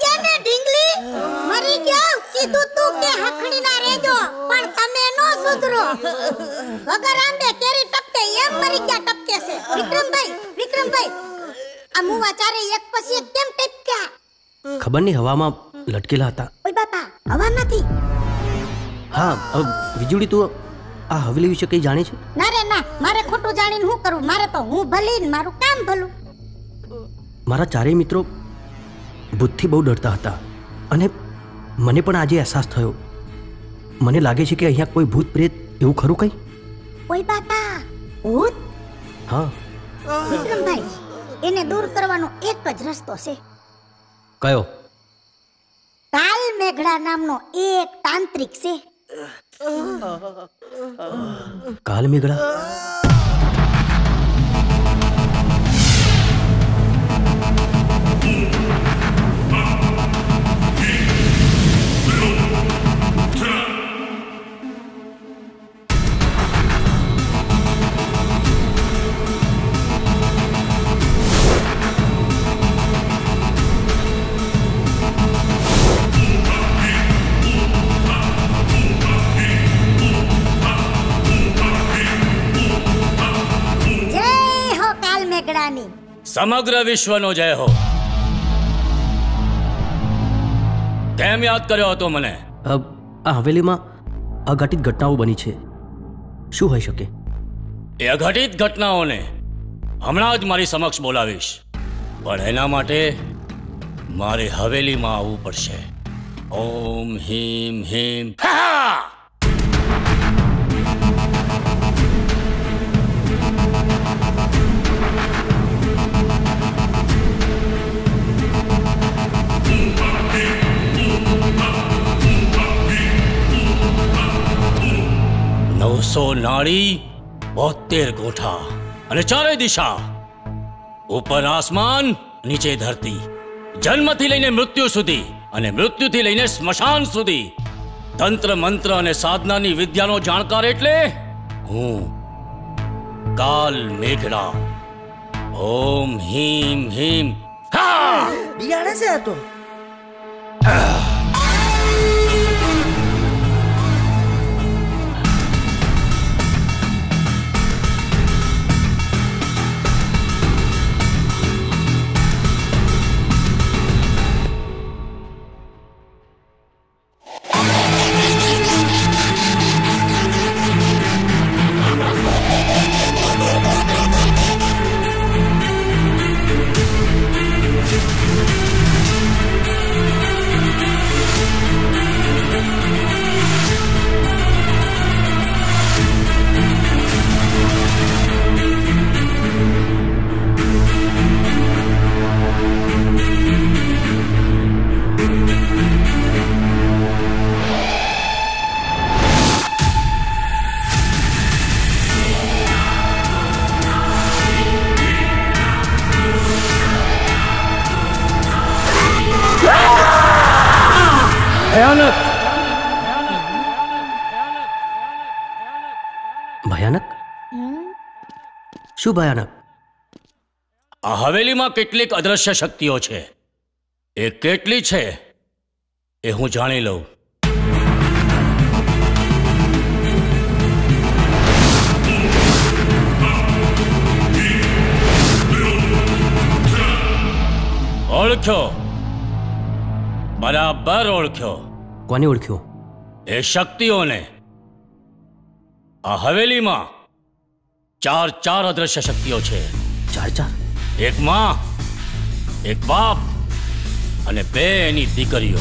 गया ना ढींगली मरी गया कीधु तू के हखड़ी ना रह जो पर तमे नो सुधरो अगर हम बे तेरी टपते ये मरी गया टपके से विक्रम भाई विक्रम भाई अमु वाचारे एक पसी एक केम टिप क्या खबर नहीं हवा में लटकेला था ओय बापा हवा ना थी हां अब विजुड़ी तू आ हवेली विषय कई जाने छे ना रे ना मारे खोटो जाणीन हूं करू मारे तो हूं भली न मारू काम भलू मारा चारे मित्रों ભૂતથી બહુ ડરતા હતા અને મને પણ આજે અહેસાસ થયો મને લાગે છે કે અહીંયા કોઈ ભૂત પ્રેત એવું ખરું કઈ કોઈ બાપા ભૂત હા વિક્રમભાઈ એને દૂર કરવાનો એક જ રસ્તો છે કયો કાલ મેઘડા નામનો એક તાંત્રિક છે કાલ મેઘડા સમગ્ર વિશ્વનો જય હો કેમ યાદ કર્યો હતો મને આ હવેલીમાં અઘટિત ઘટનાઓ બની છે શું હોઈ શકે એ અઘટિત ઘટનાઓને હમણાં જ મારી સમક્ષ બોલાવીશ પણ એના માટે મારે હવેલીમાં આવવું પડશે ઓમ હીમ હીમ હા नौ सौ नाड़ी बहत्तर गोठा अने चारे दिशा ऊपर आसमान नीचे धरती जन्म थी लईने मृत्यु सुधी अने मृत्यु थी लईने स्मशान सुधी तंत्र मंत्र अने साधनानी विद्यानो जाणकार एटले हूँ काल मेघड़ा ओम हीम हीम हा बियाणे से आतो भयानक भयानक શું ભયાનક? આ હવેલીમાં કેટલીક અદ્રશ્ય શક્તિઓ છે. એ કેટલી છે એ હું જાણી લઉં. ઓળખ્યો, બરાબર ઓળખ્યો. કોને ઓળખ્યો? એ શક્તિઓને. આ હવેલીમાં ચાર ચાર અદ્રશ્ય શક્તિઓ છે. ચાર ચાર? એક માં, એક બાપ અને બે એની દીકરીઓ.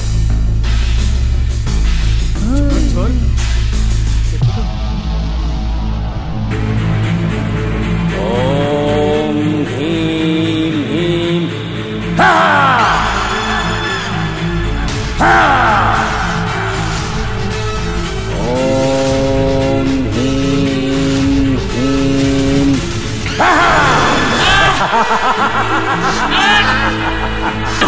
ઓમ ભીમ ભીમ હા him him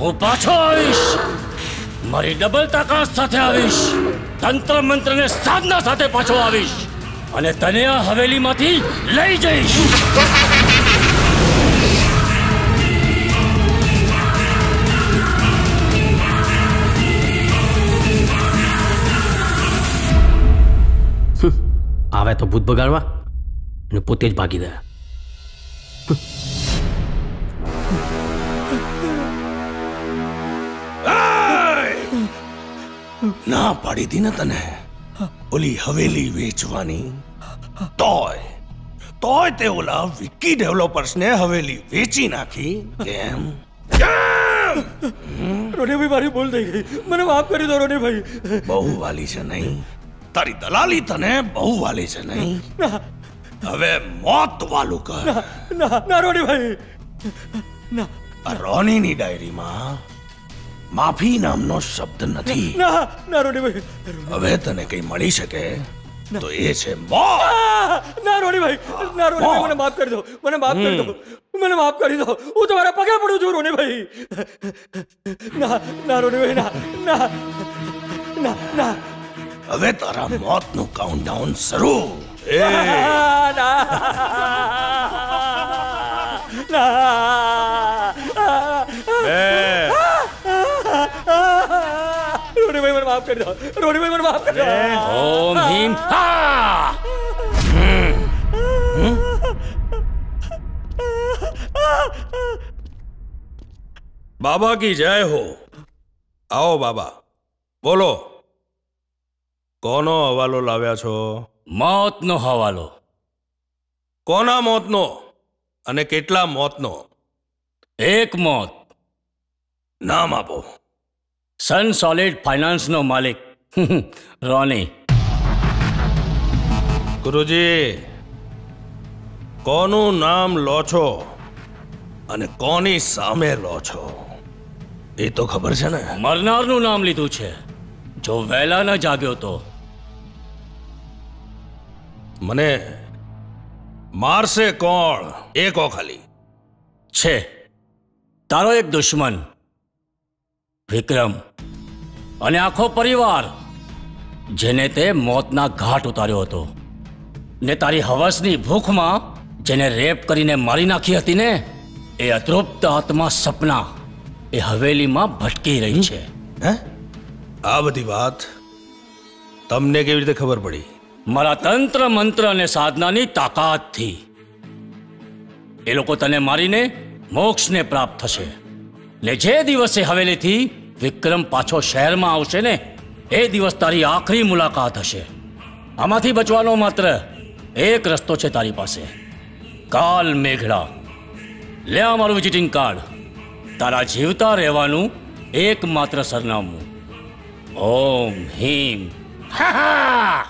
હું પાછો આવીશ, મારી ડબલ તાકાત સાથે આવીશ, તંત્ર મંત્ર ને સાધના સાથે પાછો આવીશ અને તને આ હવેલીમાંથી લઈ જઈશ. આવે તો ભૂત બગાડવા અને પોતે જ ભાગી ગયા. ના પાડી દી ને તને ઓલી હવેલી વેચવાની, તોય તોય તે ઓલા વિકી ડેવલપર્સ ને હવેલી વેચી નાખી. કેમ? રોનેભાઈ મારી ભૂલ થઈ ગઈ, મને માફ કરી દો રોનેભાઈ. બહુ વાલી છે નહીં તારી દલાલી, તને બહુ વાલી છે નહીં, હવે મોત વાલું કર. ના ના રોનેભાઈ ના. આ રોની ની ડાયરીમાં માફી નામનો શબ્દ નથી. ના ના રોનીભાઈ, હવે તને કઈ મળી શકે તો એ છે મોત. ના રોનીભાઈ, ના રોનીભાઈ, મને માફ કરી દો, મને માફ કરી દો, મને માફ કરી દો, હું તમારા પગે પડું છું રોનીભાઈ. ના ના રોનીભાઈ, ના ના ના ના, હવે તારા મોતનું કાઉન્ટડાઉન શરૂ. એ ના ના રોનીભાઈ મને માફ કરી દો, રોનીભાઈ મને માફ કરી દો. ઓમ ભીમ હા. બાબા કી જય હો. આવો બાબા, બોલો કોનો હવાલો લાવ્યા છો? મોતનો હવાલો. કોના મોતનો અને કેટલા મોતનો? એક મોત. નામ આપો. સન સોલિડ ફાઇનાન્સનો માલિક રોની. ગુરુજી, કોનું નામ લો છો અને કોની સામે લો છો એ તો ખબર છે ને? મરનારનું નામ લીધું છે, જો વહેલા ન જાગ્યો તો મને મારશે કોણ? એ કો ખાલી. છે તારો એક દુશ્મન વિક્રમ અને આખો પરિવાર, જેને તે મોતના ઘાટ ઉતાર્યો હતો ને તારી હવસની ભૂખમાં જેને રેપ કરીને મારી નાખી હતી ને, એ અતૃપ્ત આત્મા સપના એ હવેલીમાં ભટકી રહી છે. હે? આ બધી વાત તમને કેવી રીતે ખબર પડી? મારા તંત્ર મંત્ર અને સાધનાની તાકાતથી. એ લોકો તને મારીને મોક્ષને પ્રાપ્ત થશે ને જે દિવસે હવેલીથી વિક્રમ પાછો શહેરમાં આવશે ને, એ દિવસ તારી આખરી મુલાકાત હશે. આમાંથી બચવાનો માત્ર એક રસ્તો છે તારી પાસે, કાલ મેઘડા. લે આ મારું વિઝિટિંગ કાર્ડ, તારા જીવતા રહેવાનું એકમાત્ર સરનામું. ઓમ હીમ. હા હા,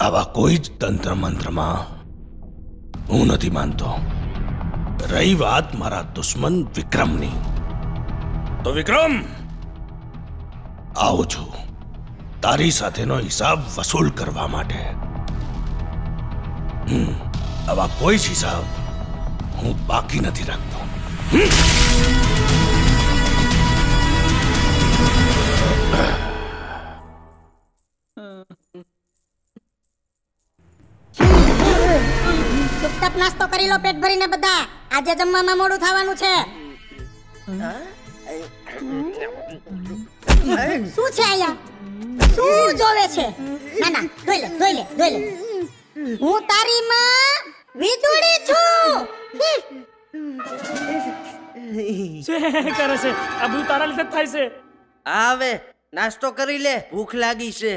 આવા કોઈ જ તંત્ર મંત્રમાં હું નથી માનતો. રહી વાત મારા દુશ્મન વિક્રમની, તો વિક્રમ, આવું છું તારી સાથેનો હિસાબ વસૂલ કરવા માટે. આવા કોઈ જ હિસાબ હું બાકી નથી રાખતો. ચૂપચાપ નાસ્તો કરી લો પેટ ભરીને બધા, આજે જમવામાં મોડું થવાનું છે. શું છે આયા? શું જોવે છે? ના ના, ધોઈ લે ધોઈ લે ધોઈ લે. હું તારી માં વીજળી છું. કરે છે આ બધું તારા લીધે થાય છે. આવે નાસ્તો કરી લે, ભૂખ લાગી છે.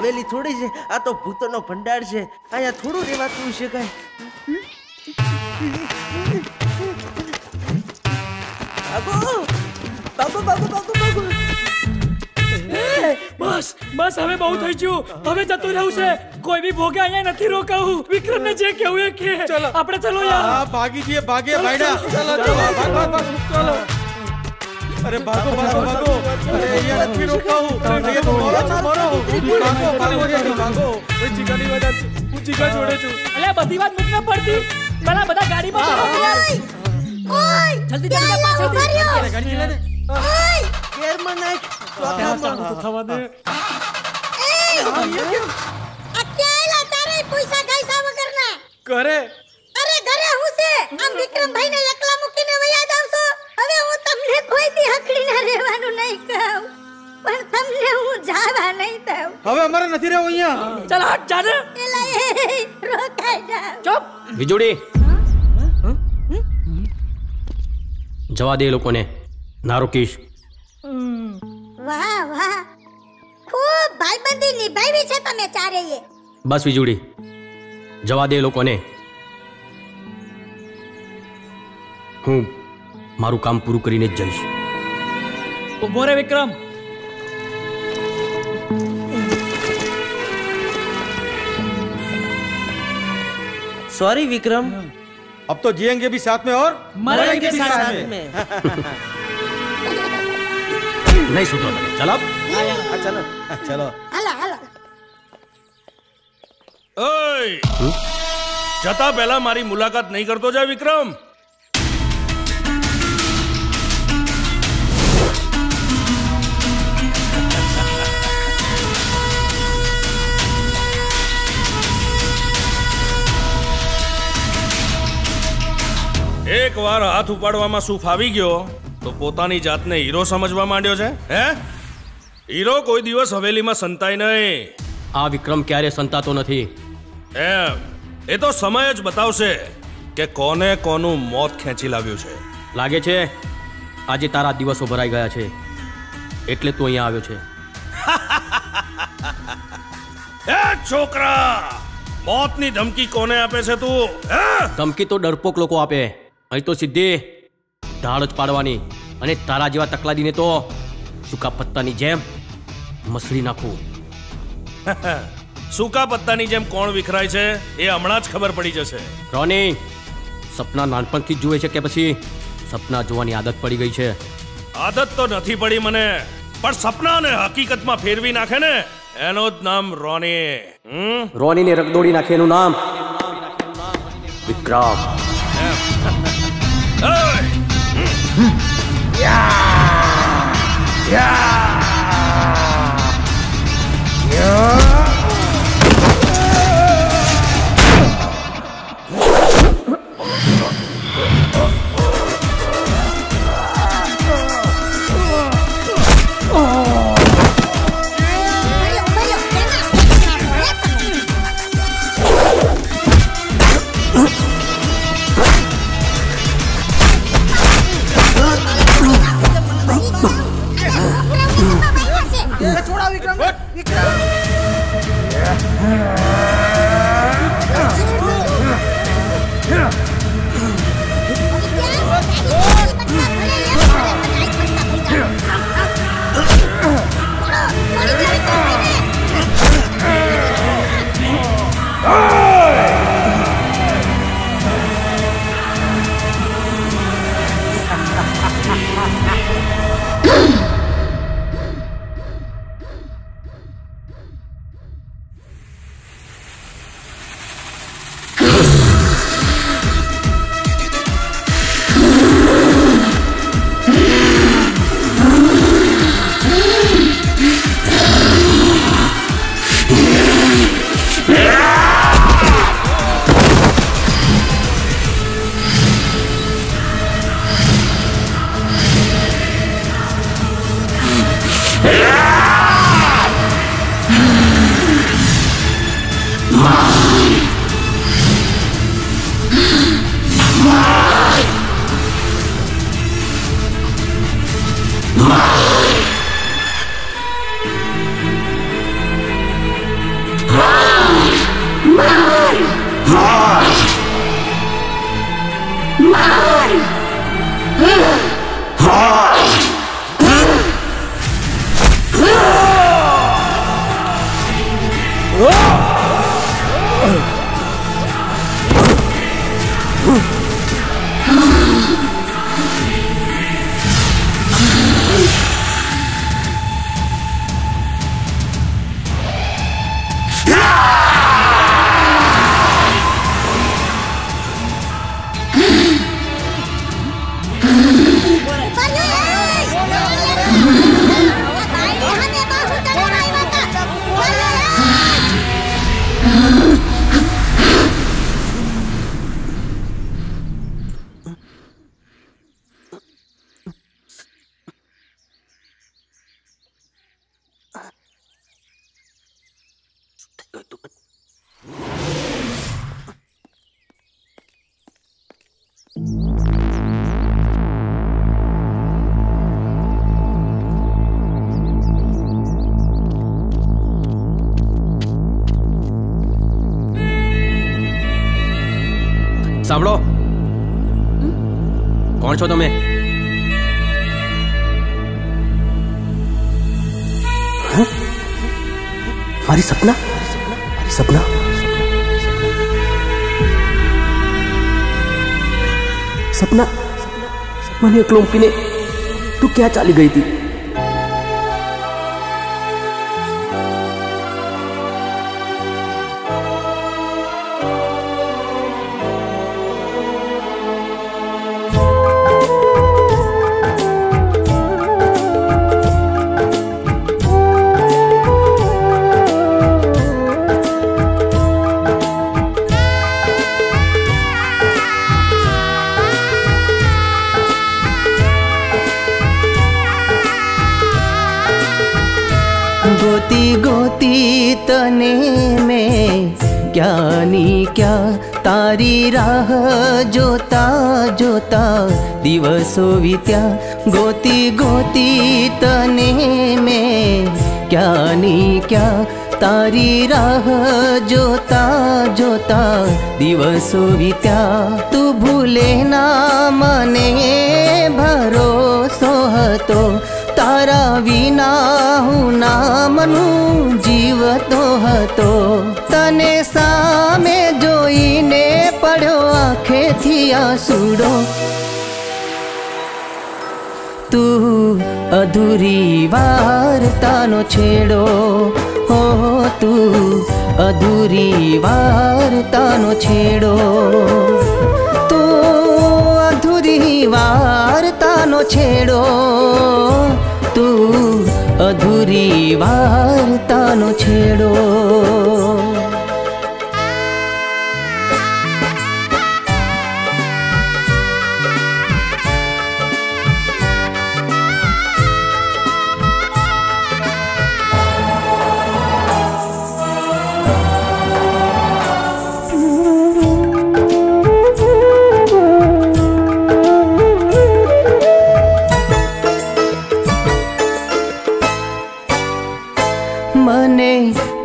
હવેલી થોડી છે, આ તો ભૂતોનો ભંડાર છે. અહીંયા થોડું રેવાતું છે કઈ. બસ બસ, હવે બહુ થઈ ગયું, હવે જતું રહેવું છે. કોઈ બી ભોગે અહીંયા નથી રોકાવું. વિક્રમને જે કહેવું એ કે. ચલો આપણે ચલો યાર, ભાગી જઈએ. ભાગે ભાઈડા, ચલો ચલો ભાગ ભાગ ચલો. અરે ભાગો ભાગો ભાગો, અરે અહીંયા નથી રોકાવું. અરે મોરો મોરો ભાગો ભાગો ભાગો. એ ચીકાની વાત છે, હું ચીકા છોડે છું. અલ્યા બધી વાત મુકને પડતી, ભલા બધા ગાડીમાં ચડો યાર. ઓય જલ્દી જલ્દી પાછળ ઉભા રહ્યો. ઓય જવા દે લોકોને, ના રોકીશ. વાહ વાહ, ખૂબ ભાઈબંધી નિભાવી છે તમે ચારેય. બસ વિજુડી, જવા દે લોકોને. હું મારું કામ પૂરું કરીને જ જઈશ. ઉભો રે વિક્રમ. સોરી વિક્રમ, અબ તો જીએંગે ભી સાથ મેં ઓર મરેંગે ભી સાથ મેં. नहीं सुधो चलो चलो चलो जता पहला मारी मुलाकात नहीं करतो जा विक्रम. एक बार हाथ उपाड़वामां सूफ आवी गयो તો પોતાની જાતને હીરો સમજવા માંડ્યો છે. હે, હીરો કોઈ દિવસ હવેલીમાં સંતાય નહીં. આ વિક્રમ ક્યારે સંતાતો નથી. એમ એ તો સમય જ બતાવશે કે કોને કોનું મોત ખેંચી લાવ્યું છે. લાગે છે આજે તારા દિવસો ભરાઈ ગયા છે, એટલે તું અહીંયા આવ્યો છે. એ છોકરા, મોતની ધમકી કોને આપે છે તું? હે, ધમકી તો ડરપોક લોકો આપે, અહીં તો સીધી ધાડ જ પાડવાની. અને તારા જેવા તકલાદીને તો સૂકા પત્તાની જેમ મસળી નાખું. સૂકા પત્તાની જેમ કોણ વિખરાય છે એ હમણાં જ ખબર પડી જશે. રોની, સપના નાનપણથી જ જુએ છે કે પછી સપના જોવાની આદત પડી ગઈ છે? આદત તો નથી પડી મને, પણ સપનાને હકીકતમાં ફેરવી નાખે ને એનો જ નામ રોની. રોનીને રગદોડી નાખે એનું નામ વિક્રમ. Yeah! Yeah! Yeah! સાંભળો, કોણ છો તમે? મારી સપના મારી સપના સપના મને એકલો મૂકીને તું ક્યાં ચાલી ગઈ હતી? તારી રાહ જોતા જોતા દિવસો વીત્યા, ગોતી ગોતી તને મેં ક્યાં ની ક્યાં. તારી રાહ જોતા જોતા દિવસો વીત્યા, તું ભૂલે ના મને ભરોસો હતો. તારા વિના હું ના મનું જીવતો હતો. તને સામે જોઈને પડ્યો આંખેથી આંસુડો. તું અધૂરી વાર્તાનો છેડો, હો તું અધૂરી વાર્તાનો છેડો. તું અધૂરી વાર્તા नो छेड़ो, तू अधूरी वार्ता नो छेड़ो।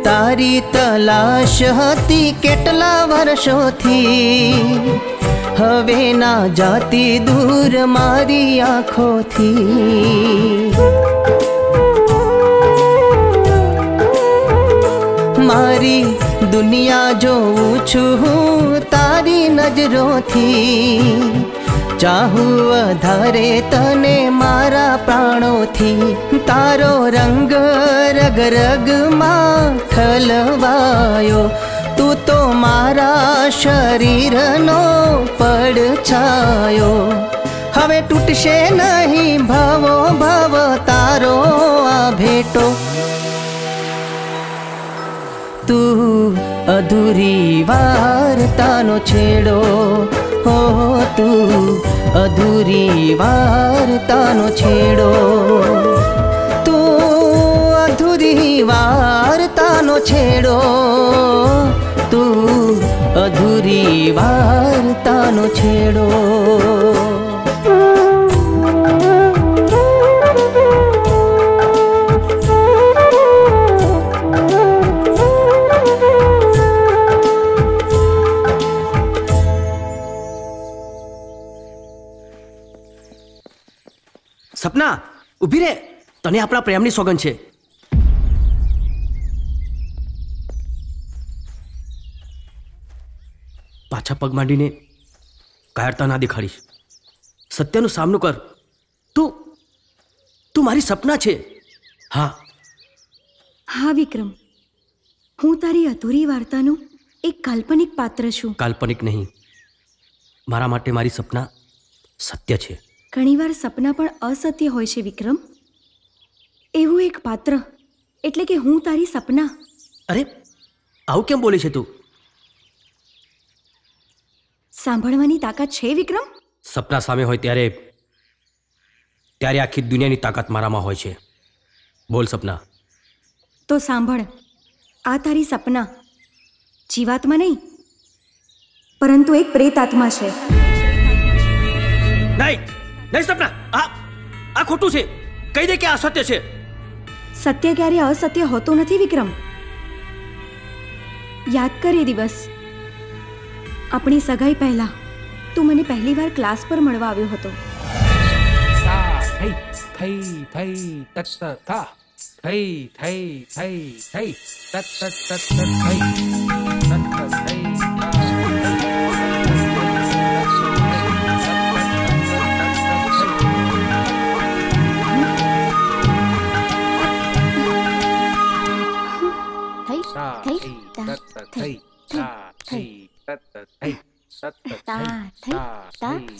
તારી તલાશ હતી કેટલા વર્ષોથી, હવે ના જાતી દૂર મારી આંખોથી। મારી દુનિયા જોઉં છું હું તારી નજરોથી, ચાહું વધારે તને મારા પ્રાણોથી। તારો રંગ રગ રગમાં ખલવાયો, તું તો મારા શરીરનો પડછાયો। હવે તૂટશે નહીં ભવો ભવ તારો આ ભેટો, તું અધૂરી વાર્તાનો છેડો। हो तू अधूरी वार्ता नो छेड़ो, तू अधूरी वार्ता नो छेड़ो, तू अधूरी वार्ता नो छेड़ो। सपना उभी रे, तने अपना प्रेमनी सोगन छे। पाछा पग मांडीने कायरता ना दिखाड़ीश, सत्यनु सामनो कर। तू तू मारी सपना छे। हाँ हाँ विक्रम, हूँ तारी अधूरी वार्तानु एक काल्पनिक पात्र छू। काल्पनिक नहीं, मारा माटे मारी सपना सत्य छे। ઘણીવાર સપના પણ અસત્ય હોય છે વિક્રમ। એવું એક પાત્ર એટલે કે હું તારી સપના। અરે આવું કેમ બોલે છે તું? સાંભળવાની તાકાત છે વિક્રમ? સપના સામે હોય ત્યારે ત્યારે આખી દુનિયાની તાકાત મારામાં હોય છે। બોલ સપના। તો સાંભળ, આ તારી સપના જીવાત્મા નહીં પરંતુ એક પ્રેતાત્મા છે। નહીં नहीं सपना, आ, आ खोटू छे। कही दे के आ सत्य छे। सत्य क्यारे असत्य होतो नथी विक्रम। याद करे दिवस अपनी सगाई पहला तू मने पहली बार क्लास पर मळवा आव्यो हतो। सा थई थई थई तत था थई थई थई थई तत तत तत थई तत थई।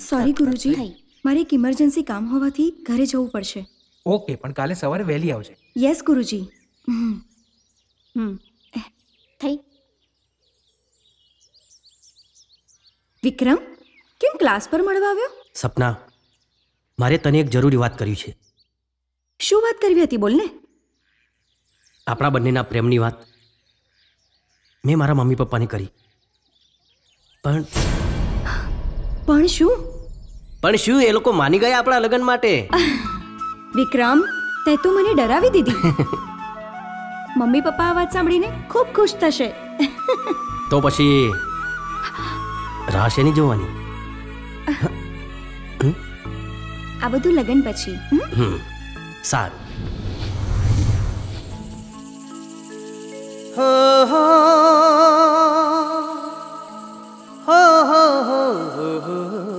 सॉरी गुरुजी, मारे एक इमरजेंसी काम होवाथी घरे जवू पड़शे। ओके, पण काले सवारे वहेली आवजे। यस गुरुजी। विक्रम, केम क्लास पर मळवा आव्यो? सपना, मारे तने एक जरूरी बात करवी छे। शुं बात करवी हती बोल ने? आपणा बन्नेना प्रेमनी वात मैं मारा मम्मी पप्पा ने करी। पण पण शू? पण शू ए लोको मानी गया आपड़ा लगन माटे। विक्रम, ते तो मने डरावी दीधी। मम्मी पप्पा आवाज सांभळीने खूब खुश थशे। तो पछी राशेनी जोवानी। आ बधु लगन पछी। सारू। हो हो हो हो हो हो हो हो हो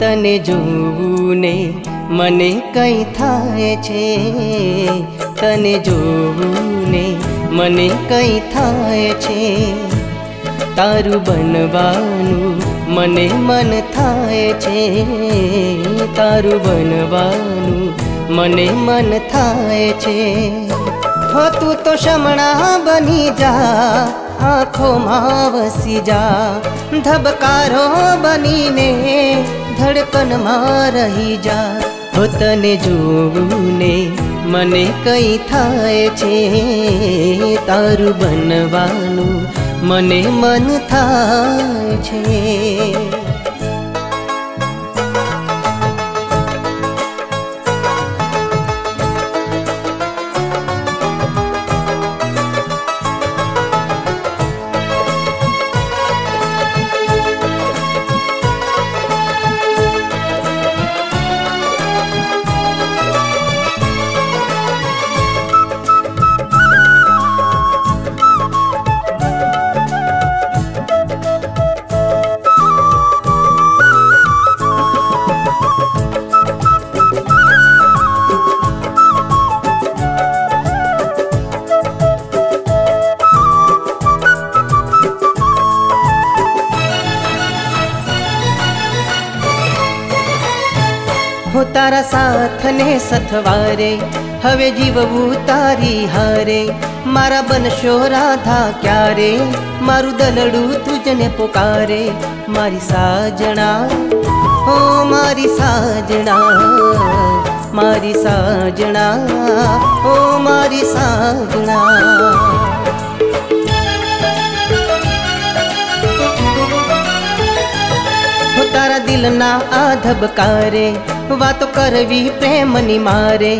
તને જોવું ને મને કંઈ થાય છે, તને જોવું ને મને કંઈ થાય છે, તારું બનવાનું મને મન થાય છે, તારું બનવાનું મને મન થાય છે। હો તું તો શમણા બની જા, આંખોમાં વસી જા, ધબકારો બનીને ધડકનમાં રહી જા। હો તને જોવું ને મને કંઈ થાય છે, તારું બનવાનું મને મન થાય છે। તારા સાથ ને સથવારે હવે જીવવું તારી હારે, મારા બનશો રાધા ક્યારે, મારું દલડું તુજને પોકારે। મારી સાજણા ઓ મારી સાજણા, મારી સાજણા ઓ મારી સાજણા, તારા દિલના આ ધબકારે વાતો કરવી પ્રેમની મારે,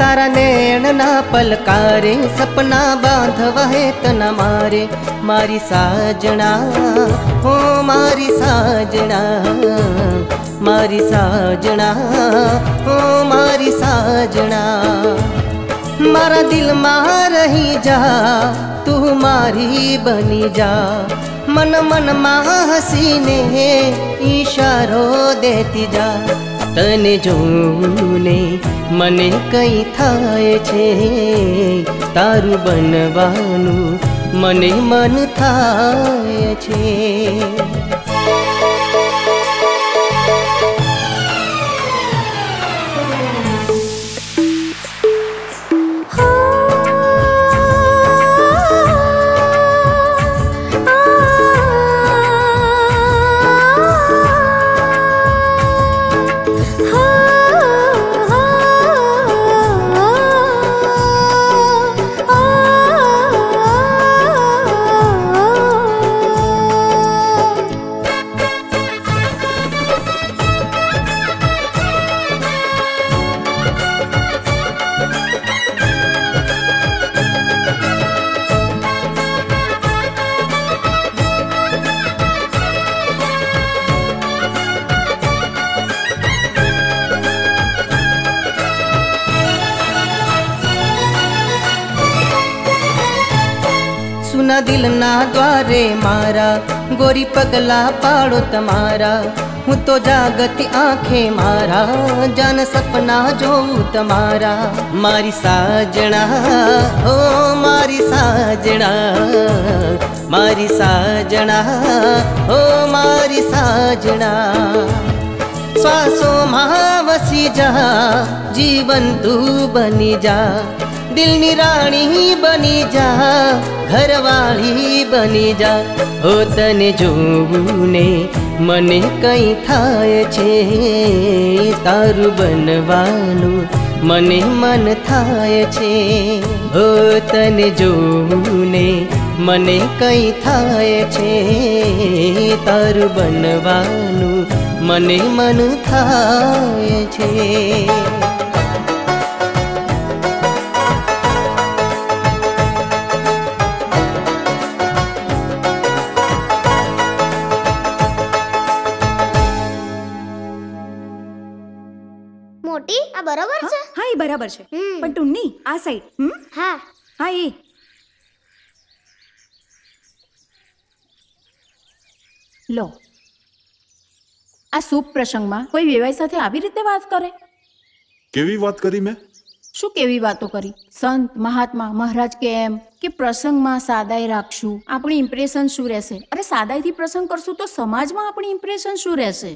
તારા નયનના પલકારે સપના બાંધવા હે તના મારે। મારી સાજણા હો મારી સાજણા, મારી સાજણા હો મારી સાજણા, મારા દિલમાં રહી જા, તું મારી બની જા, મન મનમાં હસીને ઈશારો દેતી જા। તને જોવું ને મને કંઈ થાય છે, તારું બનવાનું મને મન થાય છે। દિલના દ્વારે મારા ગોરી પગલા પાડો તમારા, હું તો જાગતી આંખે મારા જાન સપના જોઉં તમારા। મારી સાજણા હો મારી સાજણા, મારી સાજણા હો મારી સાજણા, શ્વાસોમાં વસી જા, જીવન તું બની જા, દિલની રાણી બની જા, ઘરવાળી બની જા। હો તને જોવું ને મને કંઈ થાય છે, તારું બનવાનું મને મન થાય છે। હો તને જોવું ને મને કંઈ થાય છે, તારું બનવાનું મને મન થાય છે। બરાબર છે? હા એ બરાબર છે, પણ ટુન્ની આ સાઈડ। હા હા એ લો, આ શુભ પ્રસંગમાં કોઈ વેવાઈ સાથે આવી રીતે વાત કરે? કેવી વાત કરી મેં? શું કેવી વાતો કરી? સંત મહાત્મા મહારાજ કે એમ કે પ્રસંગમાં સાદાઈ રાખશું, આપણી ઇમ્પ્રેશન શું રહેશે? અરે સાદાઈથી પ્રસંગ કરશું તો સમાજમાં આપણી ઇમ્પ્રેશન શું રહેશે?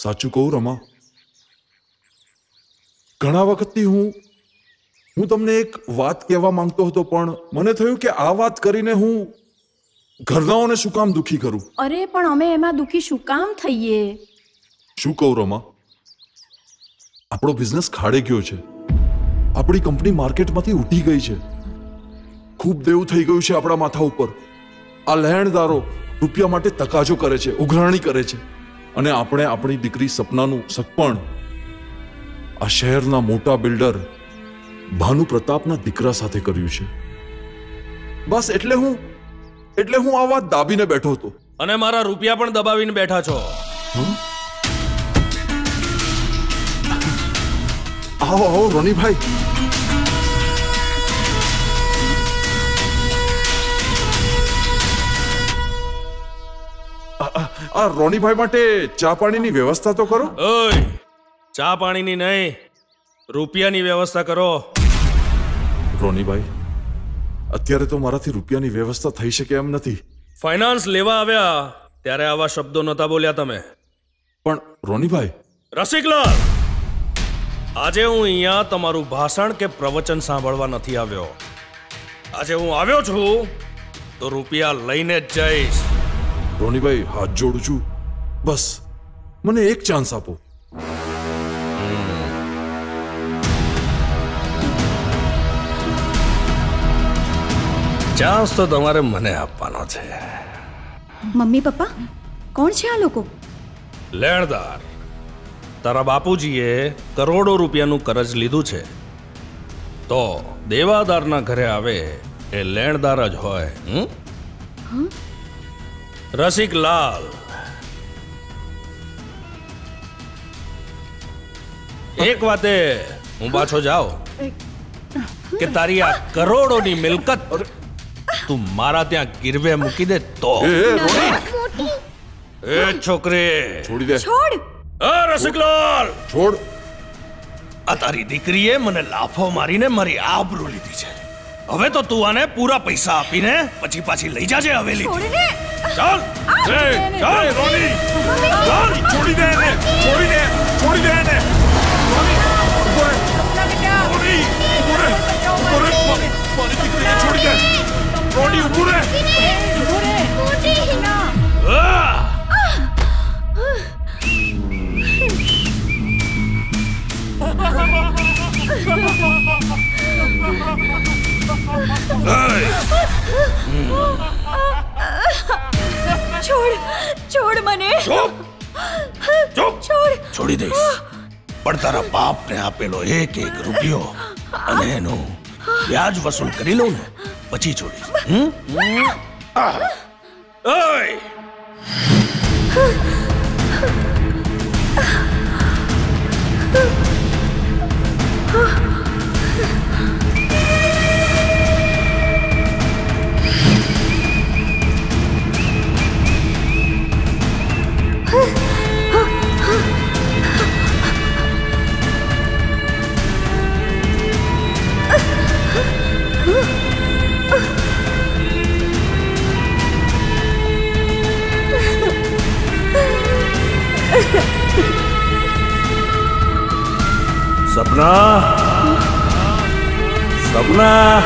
સાચું કહું રમા, ઘણા વખતથી હું હું તમને એક વાત કહેવા માંગતો હતો, પણ મને થયું કે આ વાત કરીને હું ઘરનાઓને શું કામ દુખી કરું. અરે પણ અમે એમાં દુખી શું કામ થઈએ? શું કહું રમા, આપણો બિઝનેસ ખાડે ગયો છે, આપણી કંપની માર્કેટમાંથી ઉઠી ગઈ છે, ખૂબ દેવું થઈ ગયું છે આપણા માથા ઉપર. આ લેણદારો રૂપિયા માટે તકાજો કરે છે, ઉઘરાણી કરે છે, અને આપણે આપણી દીકરી સપનાનું સગપણ આ શહેરના મોટા બિલ્ડર ભાનુ પ્રતાપના દીકરા સાથે કર્યું છે. બસ એટલે હું એટલે હું આ વાત દાબીને બેઠો હતો. અને મારા રૂપિયા પણ દબાવીને બેઠા છો. આવો આવો રોનીભાઈ. આ રોનીભાઈ માટે ચા પાણીની વ્યવસ્થા તો કરો. ઓય, ચા પાણીની નહીં, રૂપિયાની વ્યવસ્થા કરો. રોનીભાઈ, અત્યારે તો મારાથી રૂપિયાની વ્યવસ્થા થઈ શકે એમ નથી. ફાઇનાન્સ લેવા આવ્યા ત્યારે આવા શબ્દો નતા બોલ્યા તમે. પણ રોનીભાઈ. રસિકલાલ, આજે હું અહીંયા તમારું ભાષણ કે પ્રવચન સાંભળવા નથી આવ્યો. આજે હું આવ્યો છું તો રૂપિયા લઈને જ જઈશ. રોનીભાઈ, હાથ જોડું છું, બસ મને એક ચાન્સ આપો. ચાન્સ તો તમારે મને આપવાનો છે. મમ્મી પપ્પા, કોણ છે આ લોકો? લેણદાર. તારા બાપુજીએ કરોડો રૂપિયાનું કરજ લીધું છે, તો દેવાદારના ઘરે આવે એ લેણદાર જ હોય. રસિકલાલ, એક વાતે હું પાછો જાઉં કે તારી આ કરોડોની મિલકત તું મારા ત્યાં ગીરવે મૂકી દે તો. એ છોકરી, છોડી દે. છોડ. એ રસિકલાલ, છોડ. આ તારી દીકરીએ મને લાફો મારીને મારી આબરૂ લીધી છે. હવે તો તું આને પૂરા પૈસા આપીને પછી પાછી લઈ જાજે હવેલી. છોડી દે. ચાલ. ચાલ રોની. ચાલ, છોડી દે એને. છોડી દે. છોડી દે એને. રોની. રોની. રોની. મારી દીકરીને છોડી દે. રોડી ઉભું રે. ઉભું રે. ઉઠી ના. છોડ, છોડ મને. ચૂપ. ચૂપ. છોડ. છોડી દઈશ. પણ તારા બાપને આપેલો એક એક રૂપિયો અને એનું વ્યાજ વસૂલ કરી લઉં ને પછી છોડીશ. સપના, સપના, સપના.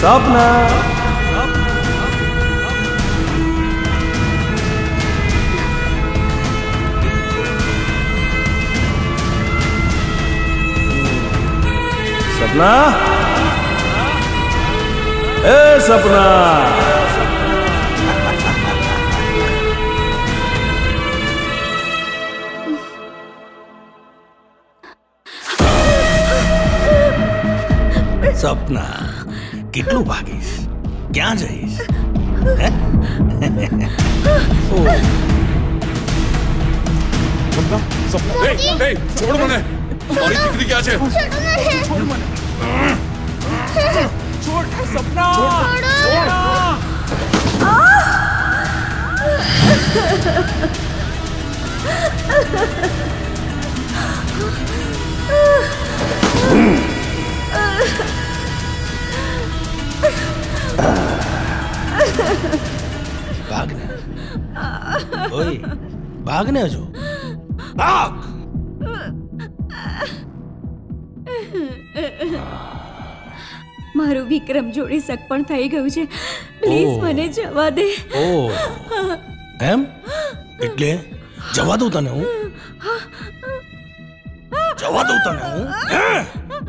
સપના, એ સપના, સપના, કેટલું ભાગીશ? ક્યાં જઈશ? સપના, સપના, છોડ મને. મારી દીકરી ક્યાં છે? છોડો મને, છોડ મને, છોડ સપના, છોડ. ભાગને ઓય, ભાગને, હજુ ભાગ. મારું વિક્રમ જોડી સગપણ થઈ ગયું છે, પ્લીઝ મને જવા દે. ઓ એમ? એટલે જવા દઉં તને હું? જવા દઉં તને હું? હે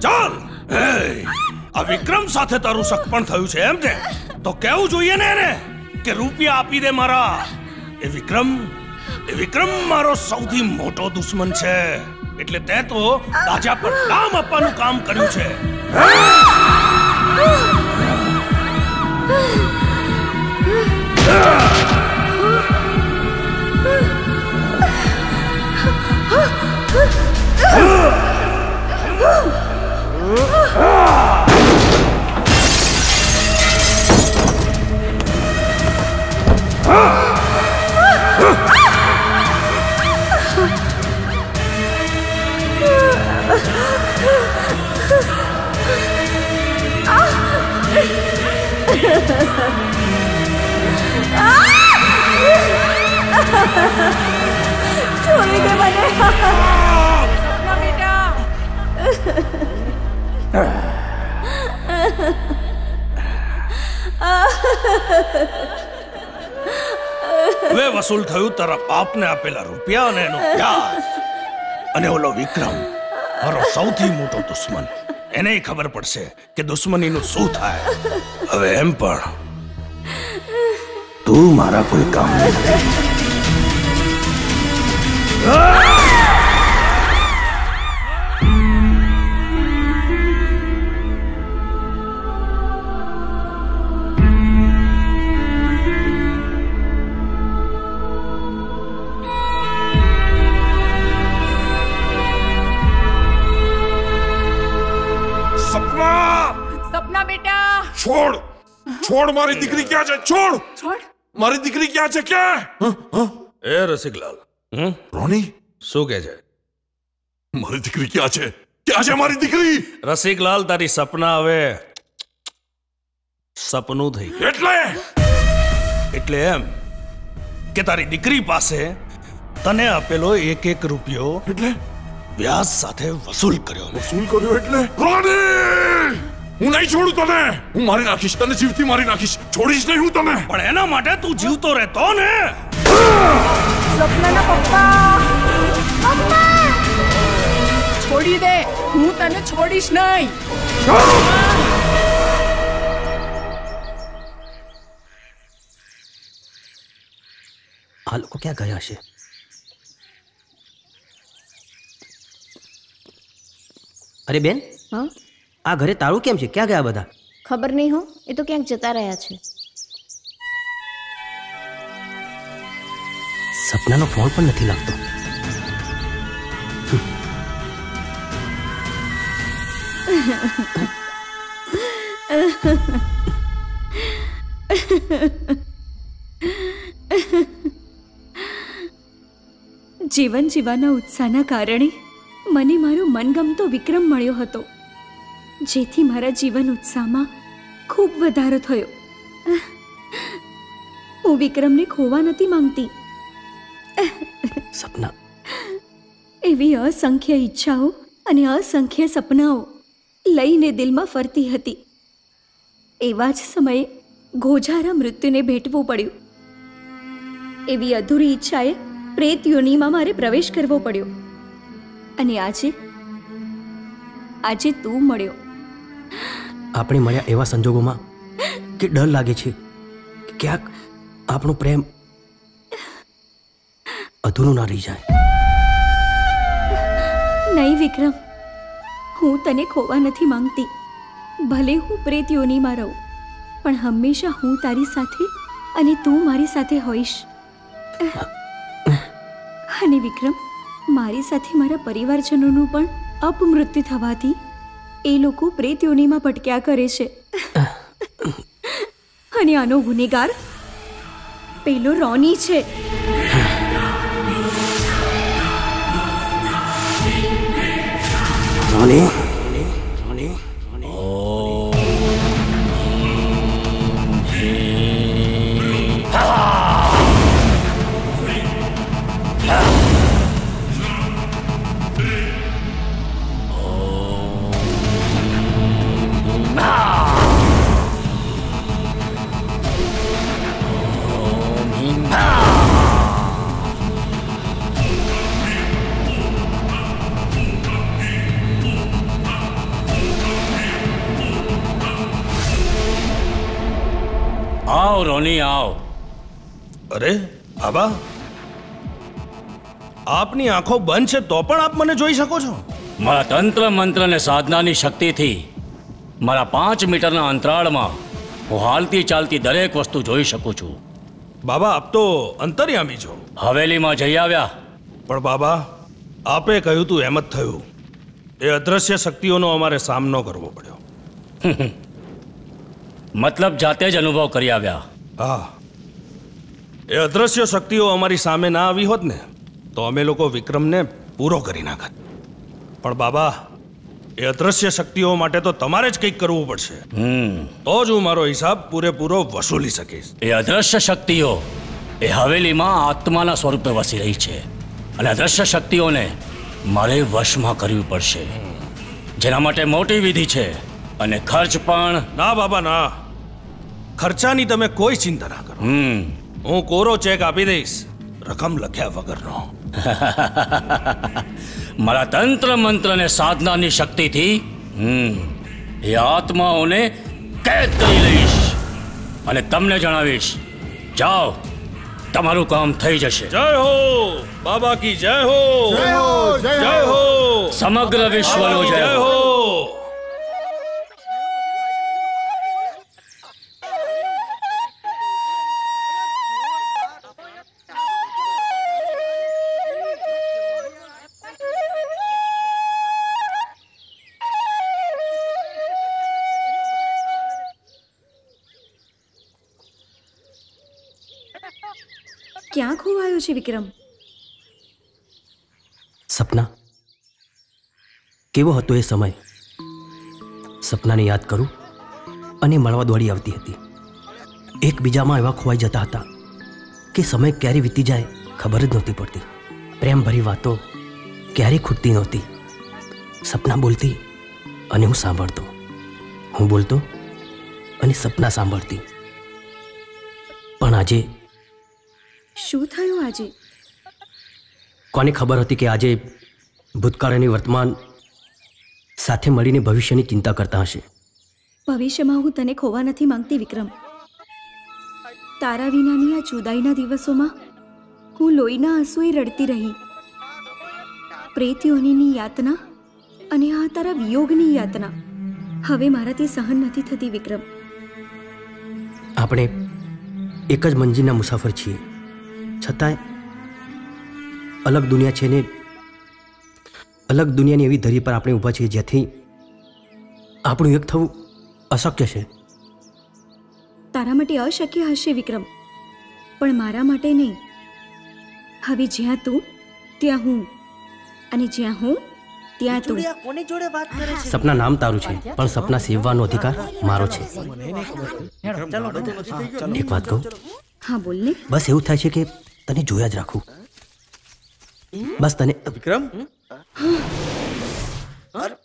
ચાલ, હે આ વિક્રમ સાથે તારું સગપણ થયું છે એમ ને? તો કેવું જોઈએ ને એને કે રૂપિયા આપી દે મારા. એ વિક્રમ, એ વિક્રમ મારો સૌથી મોટો દુશ્મન છે, એટલે તે તો રાજા પર નામ આપવાનું કામ કર્યું છે. छोड़ी दे मैंने सपना बेटा. वे वसूल थयु तारा बापने आपेला रुपया अने एनो व्याज. अने ओलो विक्रम मारो सौथी मोटो दुश्मन, એને ખબર પડશે કે દુશ્મનીનું શું થાય. હવે એમ પણ તું મારા કોઈ કામ छोड़ छोड़ मारी दिकरी क्या है? छोड़ छोड़ मारी दिकरी क्या है? क्या हां हां ए रसिकलाल, हूं रोनी सो के जाए मारी दिकरी क्या है? क्या है मारी दिकरी? रसिकलाल तारी सपना आवे सपનું થઈ એટલે એટલે એમ કે તારી દીકરી પાસે તને આપેલો એક એક રૂપિયો એટલે વ્યાજ સાથે વસૂલ કર્યો. વસૂલ કર્યો એટલે રોની હું નહીં છોડું તને, હું મારી નાખીશ તને, જીવતી મારી નાખીશ, છોડીશ નહીં હું તને. પણ એના માટે તું જીવતો રહેતો ને. સપનાના પપ્પા, પપ્પા છોડી દે, હું તને છોડીશ નહીં. આ લોકો ક્યાં ગયા છે? અરે બેન, હા આ ઘરે તારું કેમ છે? ક્યાં ગયા બધા? ખબર નહીં હો, એ તો ક્યાંક જતા રહ્યા છે. સપનાનો ફોન પણ નથી લાગતો. જીવન જીવવાના ઉત્સાહના કારણે મને મારો મનગમતો વિક્રમ મળ્યો હતો, જેથી મારા જીવન ઉત્સાહમાં ખૂબ વધારો થયો. હું વિક્રમને ખોવા નથી માંગતી. સપના એવી અસંખ્ય ઈચ્છાઓ અને અસંખ્ય સપનાઓ લઈને દિલમાં ફરતી હતી. એવા જ સમયે ગોઝારા મૃત્યુને ભેટવું પડ્યું. એવી અધૂરી ઈચ્છાએ પ્રેત યોનિમાં મારે પ્રવેશ કરવો પડ્યો. અને આજે આજે તું મળ્યો. આપણે મળ્યા એવા સંજોગોમાં કે ડર લાગે છે કે ક્યાંક આપણો પ્રેમ અધૂરો ના રહી જાય. નહીં વિક્રમ, હું તને ખોવા નથી માંગતી. ભલે હું પ્રેત યોનીમાં રહું, પણ હંમેશા હું તારી સાથે અને તું મારી સાથે હોઈશ. અને વિક્રમ, મારી સાથે મારા પરિવારજનોનું પણ અપમૃત્યુ થવાથી એ લોકો પ્રેત યોનીમાં ભટક્યા કરે છે. અને આનો ગુનેગાર પેલો રોની છે. રોની રોની आओ रोनी आओ। अरे बाबा आपनी आंखों बंद है तो पण आप मने જોઈ શકો છો। મારા તંત્ર મંત્ર અને સાધનાની શક્તિથી મારા પાંચ મીટરના અંતરાળમાં હું હાલતી ચાલતી દરેક વસ્તુ જોઈ શકું છું। બાબા આપ તો અંતર્યામી છો। હવેલીમાં જઈ આવ્યા પણ બાબા આપે કહ્યું તું એમ જ થયું। એ અદ્રશ્ય શક્તિઓનો અમારે સામનો કરવો પડ્યો। मतलब जाते ज अनुभव करी आव्या। हाँ ए अदृश्य शक्तिओ अमारी सामे ना आवी होत ने तो अमे लोको विक्रम ने पूरो करी नाखत। पण बाबा ए अदृश्य शक्तिओ माटे तो तमारे ज कंईक करवू पड़शे। हम्म तो ज हूँ मारो हिसाब पूरेपूरो वसूली सकीश। ए अदृश्य शक्तिओ ए हवेली में आत्माना स्वरूपे वसी रही छे अने अदृश्य शक्तिओ ने मारे वश में करवी पड़शे। जेना माटे मोटी विधि छे અને ખર્ચ પણ। ના બાબા ના, ખર્ચાની તમે કોઈ ચિંતા ના કરો। હમ હું કોરો ચેક આપી દઈશ રકમ લખ્યા વગરનો। મારા તંત્ર મંત્ર અને સાધનાની શક્તિથી હમ એ આત્માઓને કેદ કરી લઈશ અને તમને જણાવીશ। જાઓ તમારું કામ થઈ જશે। જય હો બાબા કી જય હો। જય હો જય હો સમગ્ર વિશ્વનો જય હો। क्या खोवायो छे विक्रम? सपना केवो हतो ए समय। सपना ने याद करूं अने मळवा दौड़ी आवती हती। एक बीजा में एवा खोवाई जता हता कि समय क्यारे वीती जाए खबर ज नहोती पड़ती। प्रेम भरी वातो क्यारे खुटती नहोती। सपना बोलती अने हूँ सांभळतो, हूँ बोलतो अने सपना सांभळती। पण आजे શું થયું? આજે કોને ખબર હતી કે આજે ભૂતકાળ અને વર્તમાન સાથે મળીને ભવિષ્યની ચિંતા કરતા હશે। ભવિષ્યમાં હું તને ખોવા નથી માંગતી વિક્રમ। તારા વિનાની આ જુદાઈના દિવસોમાં હું લોહીના આંસુએ રડતી રહી। પ્રેતીઓની યાતના અને આ તારા વિયોગની યાતના હવે મારાથી સહન નથી થતી વિક્રમ। આપણે એક જ મંજિલના મુસાફર છીએ છતાંય અલગ દુનિયા છે ને અલગ દુનિયાની એવી ધરી પર આપણે ઊભા છીએ જેથી આપણું એક થવું અશક્ય છે। તારા માટે અશક્ય હશે વિક્રમ પણ મારા માટે નહીં। હવે જ્યાં તું ત્યાં હું અને જ્યાં હું ત્યાં તું। કોની જોડે વાત કરે છે? સપના નામ તારું છે પણ સપના સેવવાનો અધિકાર મારો છે। એક વાત કહું? હા બોલને। બસ એવું થાય છે કે તને જોયા જ રાખું બસ તને। વિક્રમ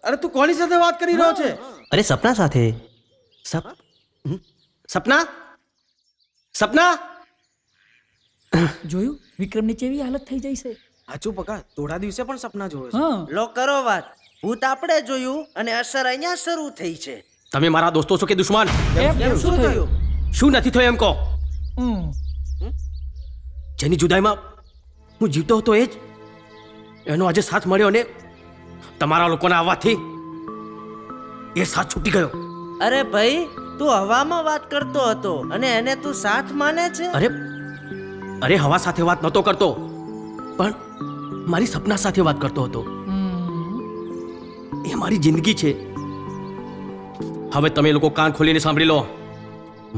અરે તું કોની સાથે વાત કરી રહ્યો છે? અરે સપના સાથે। સપ સપના સપના જોયું વિક્રમની કેવી હાલત થઈ જાય છે। આચું પકા થોડા દિવસે પણ સપના જોયો છે। લો કરો વાત। ભૂત આપણે જોયું અને અસર અહીંયા શરૂ થઈ છે। તમે મારા દોસ્તો છો કે દુશ્મન? શું થયું? શું નથી થયું એમ કહો। જેની જુદાઈમાં હું જીવતો હતો એ જ એનો આજે સાથ મળ્યો ને તમારા લોકોના આવવાથી એ સાથ છૂટી ગયો। અરે ભાઈ તું હવામાં વાત કરતો હતો અને એને તું સાથ માને છે? અરે અરે હવા સાથે વાત નહોતો કરતો પણ મારી સપના સાથે વાત કરતો હતો। એ મારી જિંદગી છે. હવે તમે લોકો કાન ખોલીને સાંભળી લો.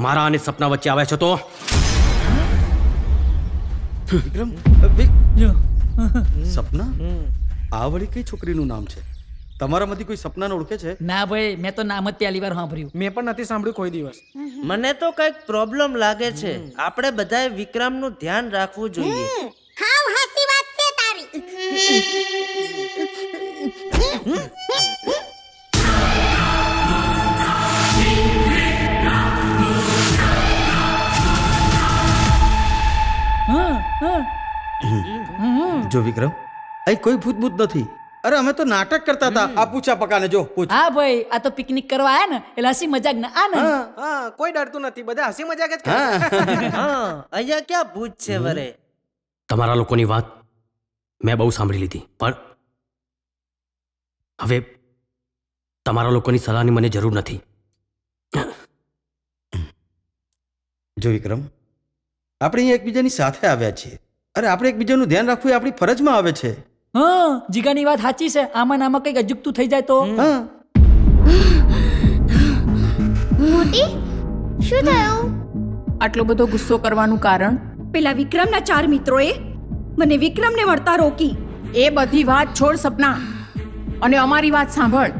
મારા અને સપના વચ્ચે આવ્યા છો તો વિક્રમ. સપના? આ વળી કઈ છોકરીનું નામ છે? તમારામાંથી કોઈ સપનાને ઓળખે છે? ના ભાઈ, મેં તો નામ જ પહેલી વાર સાંભળ્યું. મેં પણ નથી સાંભળ્યું કોઈ દિવસ. મને તો કઈક પ્રોબ્લેમ લાગે છે. આપણે બધાએ વિક્રમનું ધ્યાન રાખવું જોઈએ. હાવ હાસી વાત છે તારી. જો વિક્રમ, અહીં કોઈ ભૂત ભૂત નથી. અરે અમે તો નાટક કરતા હતા. આ પૂછા પકાને જો પૂછ. હા ભાઈ, આ તો પિકનિક કરવા આયા ને એટલે હસી મજાક ના આને. હા, કોઈ ડરતું નથી, બધા હસી મજાક જ કરે. હા, અહીંયા ક્યાં ભૂત છે વરે? તમારા લોકોની વાત મેં બહુ સાંભળી લીધી, પણ હવે તમારા લોકોની સલાહની મને જરૂર નથી. જો વિક્રમ, આપણે અહીંયા એકબીજાની સાથે આવ્યા છીએ. અરે આપણે એકબીજાનું ધ્યાન રાખવું એ આપણી ફરજમાં આવે છે. હા, જીગાની વાત સાચી છે. આમાં નામાં કંઈક અજુગતું થઈ જાય તો. મોટી, શું થયું? આટલો બધો ગુસ્સો કરવાનું કારણ? પેલા વિક્રમના ચાર મિત્રોએ મને વિક્રમને મળતા રોકી. એ બધી વાત છોડ સપના, અને અમારી વાત સાંભળ.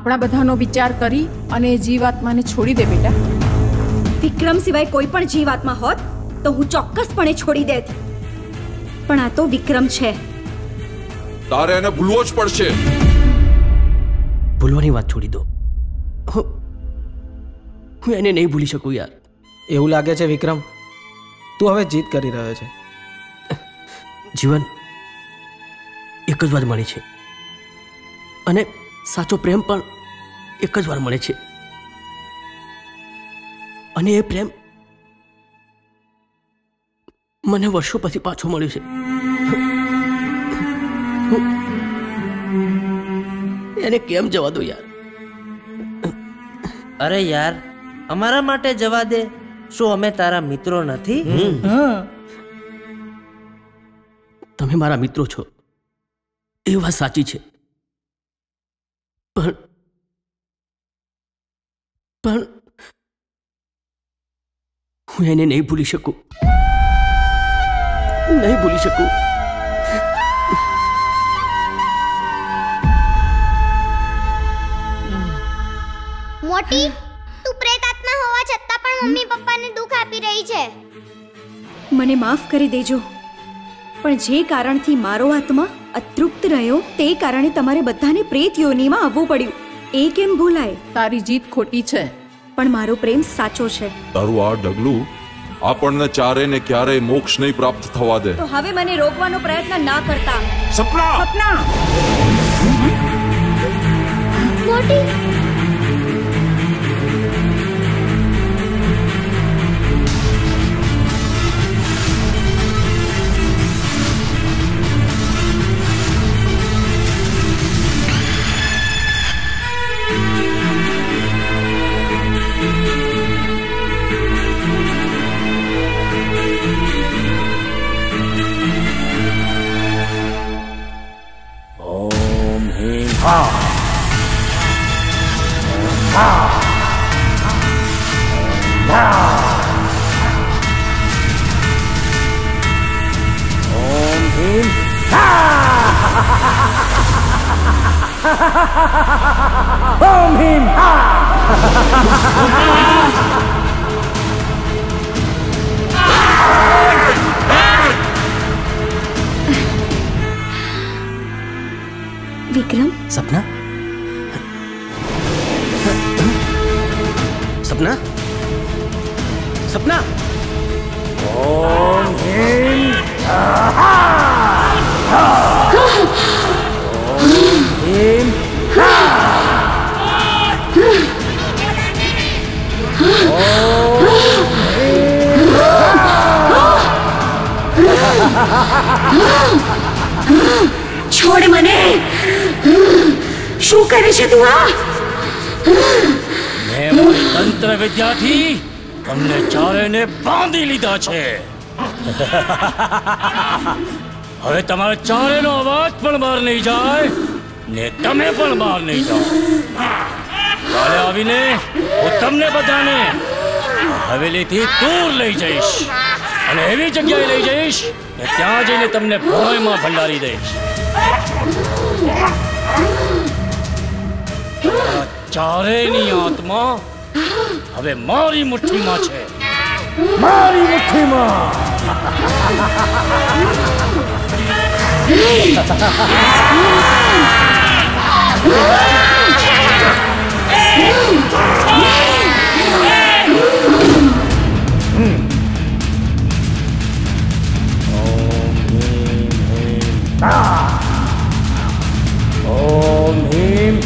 આપણા બધાનો વિચાર કરી અને જીવાત્માને છોડી દે બેટા. વિક્રમ સિવાય કોઈ પણ જીવાત્મા હોત તો હું ચોક્કસપણે છોડી દેત, પણ આ તો વિક્રમ છે. તારે એને ભૂલવો જ પડશે. ભૂલવાની વાત છોડી દો, હું એને નહીં ભૂલી શકું યાર. એવું લાગે છે વિક્રમ, તું હવે જીત કરી રહ્યો છે. જીવન એક જ વાર મળે છે, અને સાચો પ્રેમ પણ એક જ વાર મળે છે, અને એ પ્રેમ મને વર્ષો પછી પાછો મળ્યો છે. એને કેમ જવા દો યાર? અરે યાર, અમારા માટે જવા દે. શું અમે તારા મિત્રો નથી? તમે મારા મિત્રો છો એ વાત સાચી છે, પણ પણ હું એને નહીં ભૂલી શકું. नहीं बोली सकू। मोटी, तू प्रेत आत्मा होवा छता पण मम्मी पप्पा ने दुख आपी रही छे। मने माफ करी देजो, पण जे कारण थी मारो आत्मा अतृप्त रह्यो ते कारणे तमारे बधाने प्रेत योनी मां आववू पड्यु। ए केम भूलाय? तारी जीत खोटी छे, पण मारो प्रेम साचो छे। तारू आ डगलू આપણને ચારે ને ક્યારે મોક્ષ નહીં પ્રાપ્ત થવા દે. તો હવે મને રોકવાનો પ્રયત્ન ના કરતા. સપના! સપના! મોટી! विक्रम? सपना? सपना? सपना? ओम ह्रीं हा हा ओम ह्रीं हा ओम ह्रीं हा छोड़ मने. શું કરે છે તું? આ મેં તંત્ર વિદ્યાથી તમને ચારેને બાંધી લીધા છે. હવે તમારા ચારેનો અવાજ પણ બહાર નહીં જાય, ને તમે પણ બહાર નહીં જાઓ. આવીને હું તમને બધાને હવેલીથી દૂર લઈ જઈશ અને એવી જગ્યાએ લઈ જઈશ ને ત્યાં જઈને તમને ભોયમાં ભંડારી દઈશ. ચારેની આત્મા હવે મારી મુઠ્ઠીમાં છે, મારી મુઠ્ઠીમાં. Om Him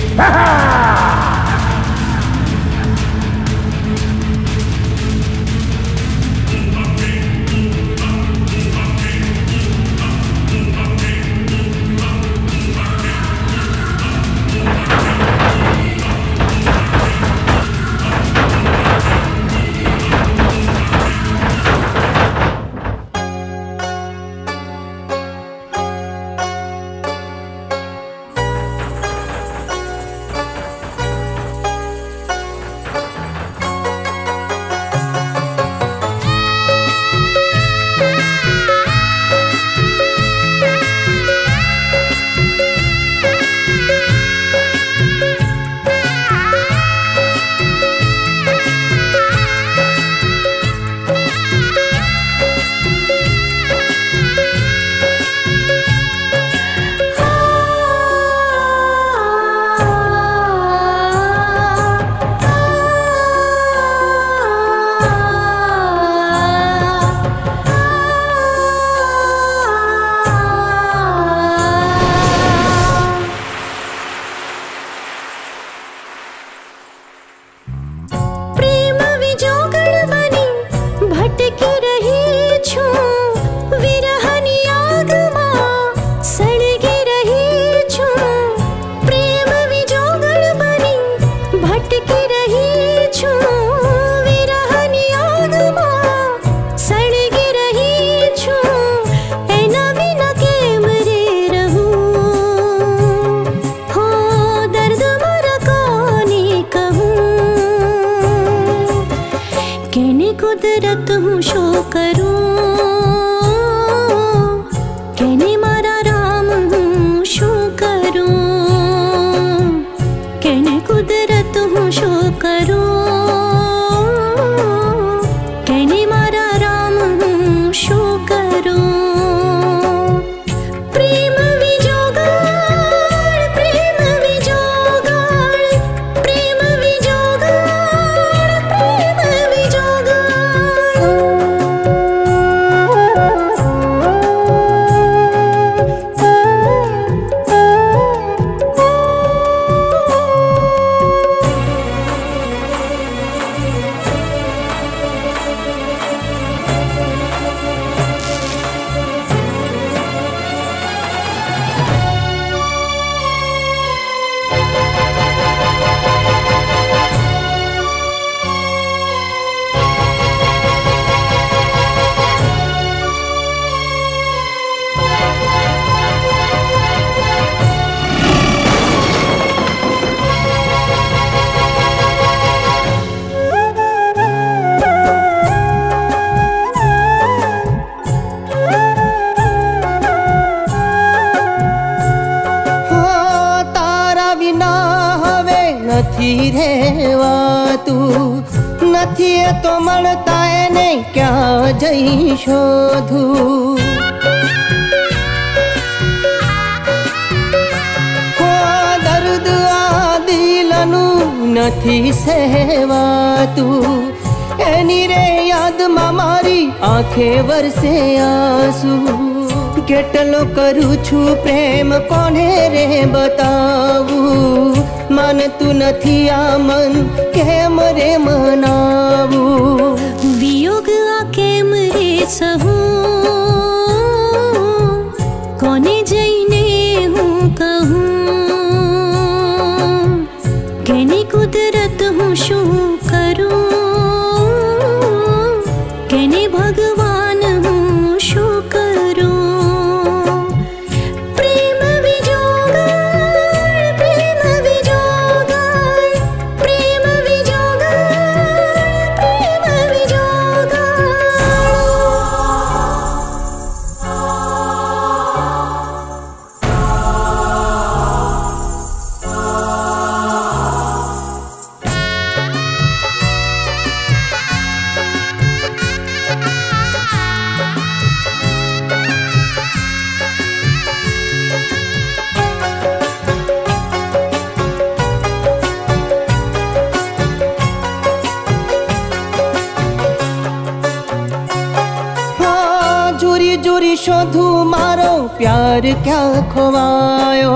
कोई शोधू मारो प्यार क्या खोवायो,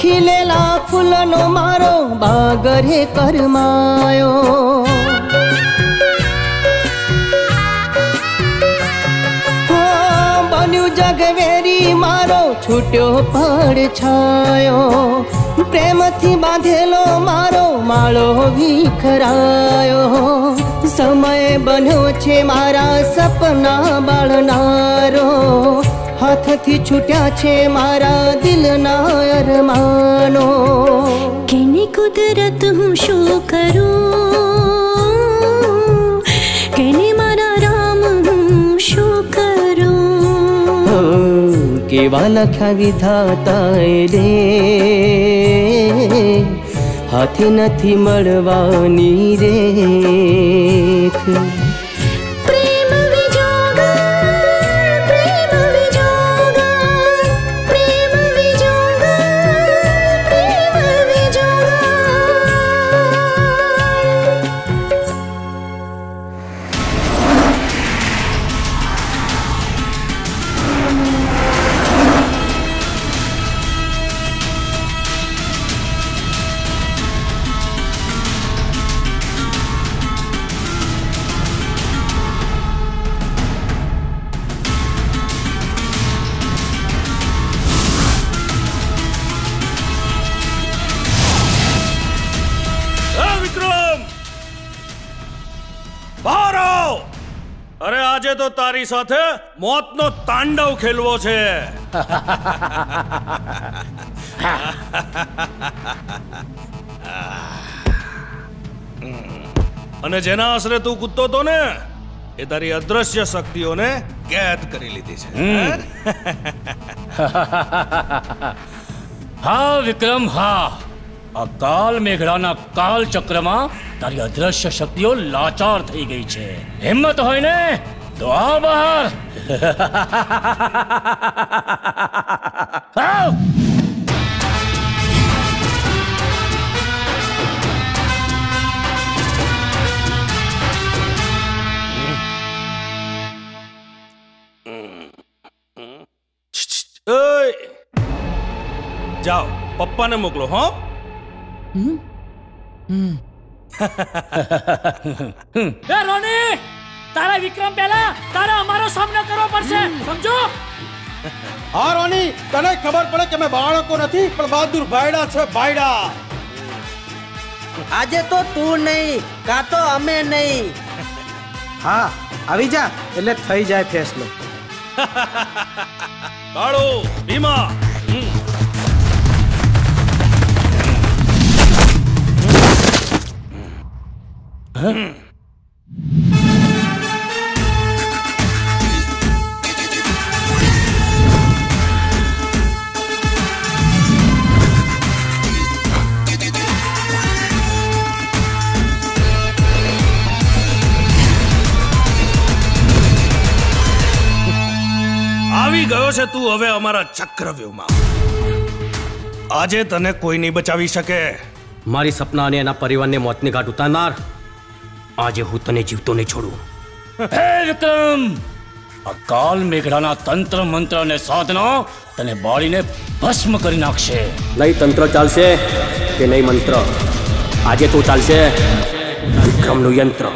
खिलेला फूलनो मारो बागरे करमायो। हो बन्यु जगवेरी मारो छूट्यो पड़ छायो, प्रेम थी बांधेलो मारो मालो विखरायो। समय बन्यो छे मारा सपना बाळनारो, हाथ थी छूट्या छे मारा दिलना अरमानो। केनी कुदरत हूँ शू करूं, केनी मारा राम हूँ शू करूं। केवा लख्या विधाताए रे, हाथी नथी मळवानी रेख। प्रेम विजोगर, प्रेम विजोगर, प्रेम विजोगर, प्रेम विजोगर। આજે તો તારી સાથે મોતનો તાંડવ ખેલવો છે। અને જેના આશરે તું કૂદતો તો ને, એ તારી અદ્રશ્ય શક્તિઓને કેદ કરી લીધી છે। હા વિક્રમ, હા, આ કાલ મેઘડાના કાલ ચક્રમાં તારી અદ્રશ્ય શક્તિઓ લાચાર થઈ ગઈ છે। હિંમત હોય ને तो आओ बाहर। आओ। जाओ पप्पा ने मोकलो। हाँ रोनी, તારા વિક્રમ પહેલા તારા અમારો સામનો કરવો પડશે, સમજો? હા રોની, તને ખબર પડે કે મે બાળકો નથી પણ બહાદુર ભાઈડા છે, ભાઈડા। આજે તો તું નહીં કા તો અમે નહીં। હા આવી જા એટલે થઈ જાય ફેસલો। કાળો ભીમા ગયો છે તું હવે અમારા ચક્રવ્યૂહમાં। આજે તને કોઈ નહીં બચાવી શકે। મારી સપના અને એના પરિવારને મોતની ઘાટ ઉતારનાર આજે હું તને જીવતો નહીં છોડું। હે વિક્રમ, આ કાલ મેઘડાના તંત્ર મંત્ર અને સાધનો તને બાળીને ભસ્મ કરી નાખશે। નહીં તંત્ર ચાલશે કે નહીં મંત્ર, આજે તો ચાલશે વિક્રમનું યંત્ર।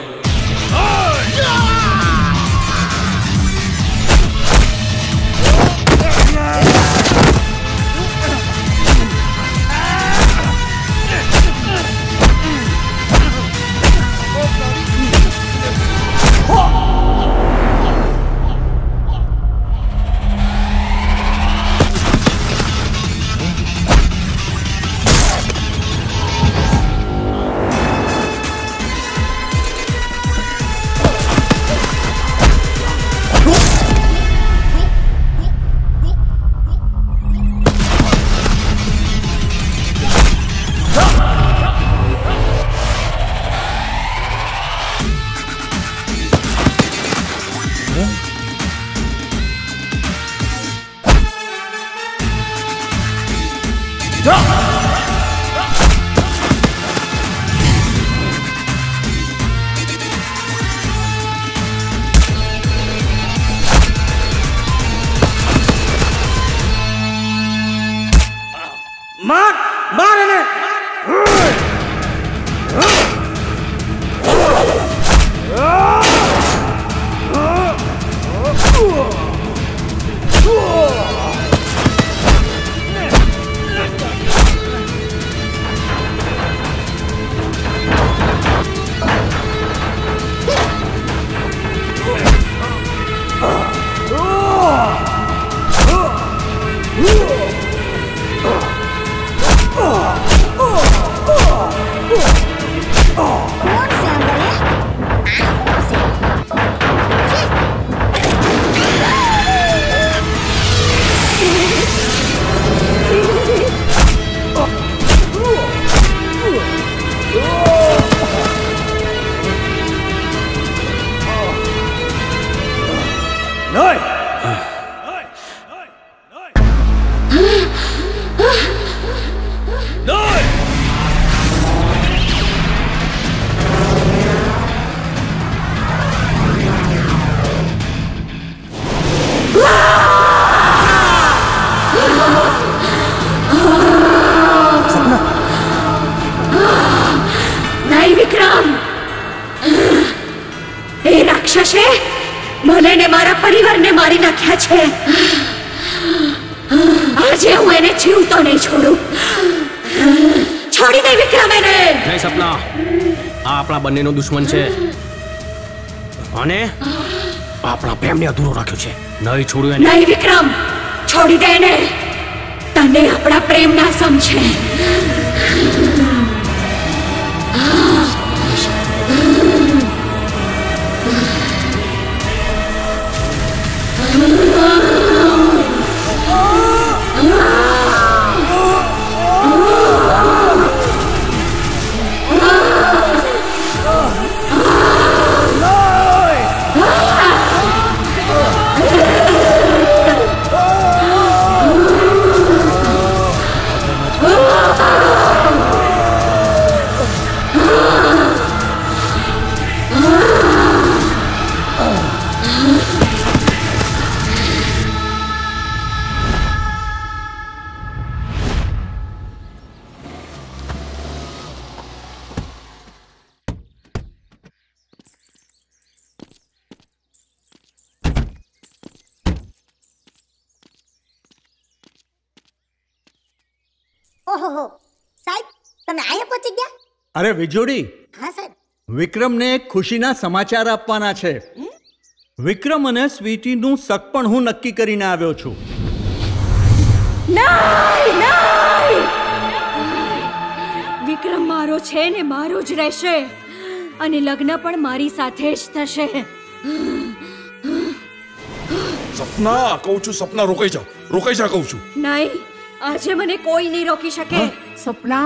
મને ને મારા પરિવારને મારી નાખ્યા છે. આજે હું એને જીવતો નહીં છોડું. છોડી દે વિક્રમ એને. નહીં સપના, આ આપણા બંનેનો દુશ્મન છે અને આપણા પ્રેમને અધૂરો રાખ્યો છે. નહીં છોડું એને. નહીં વિક્રમ, છોડી દે એને. તને આપણા પ્રેમ ના સમજે. અરે વિજોડી, વિક્રમને ખુશીના સમાચાર આપવાના છે. વિક્રમ અને સ્વીટીનું સગપણ હું નક્કી કરીને આવ્યો છું. વિક્રમ મારો છે ને મારો જ રહેશે અને લગ્ન પણ મારી સાથે જ થશે. સપના કહું છું, સપના રોકાઈ જાઓ, રોકાઈ જાઓ કહું છું. નહીં, આજે મને કોઈ નહીં રોકી શકે. સપના